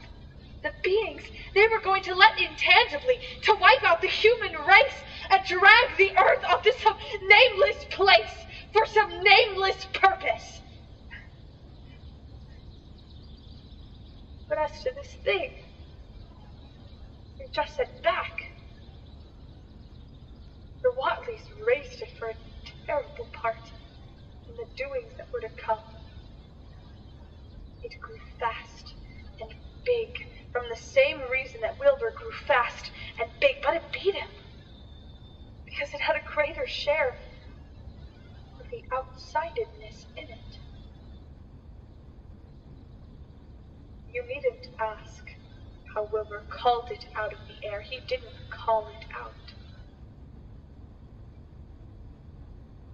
The beings they were going to let in tangibly to wipe out the human race and drag the earth up to some nameless place for some nameless purpose. But as to this thing we just sent back, the Whateleys raised it for a terrible part in the doings that were to come. It grew fast and big, from the same reason that Wilbur grew fast and big, but it beat him, because it had a greater share of the outsidedness in it. You needn't ask how Wilbur called it out of the air. He didn't call it out.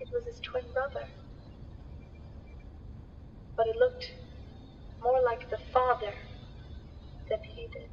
It was his twin brother. But it looked more like the father than he did.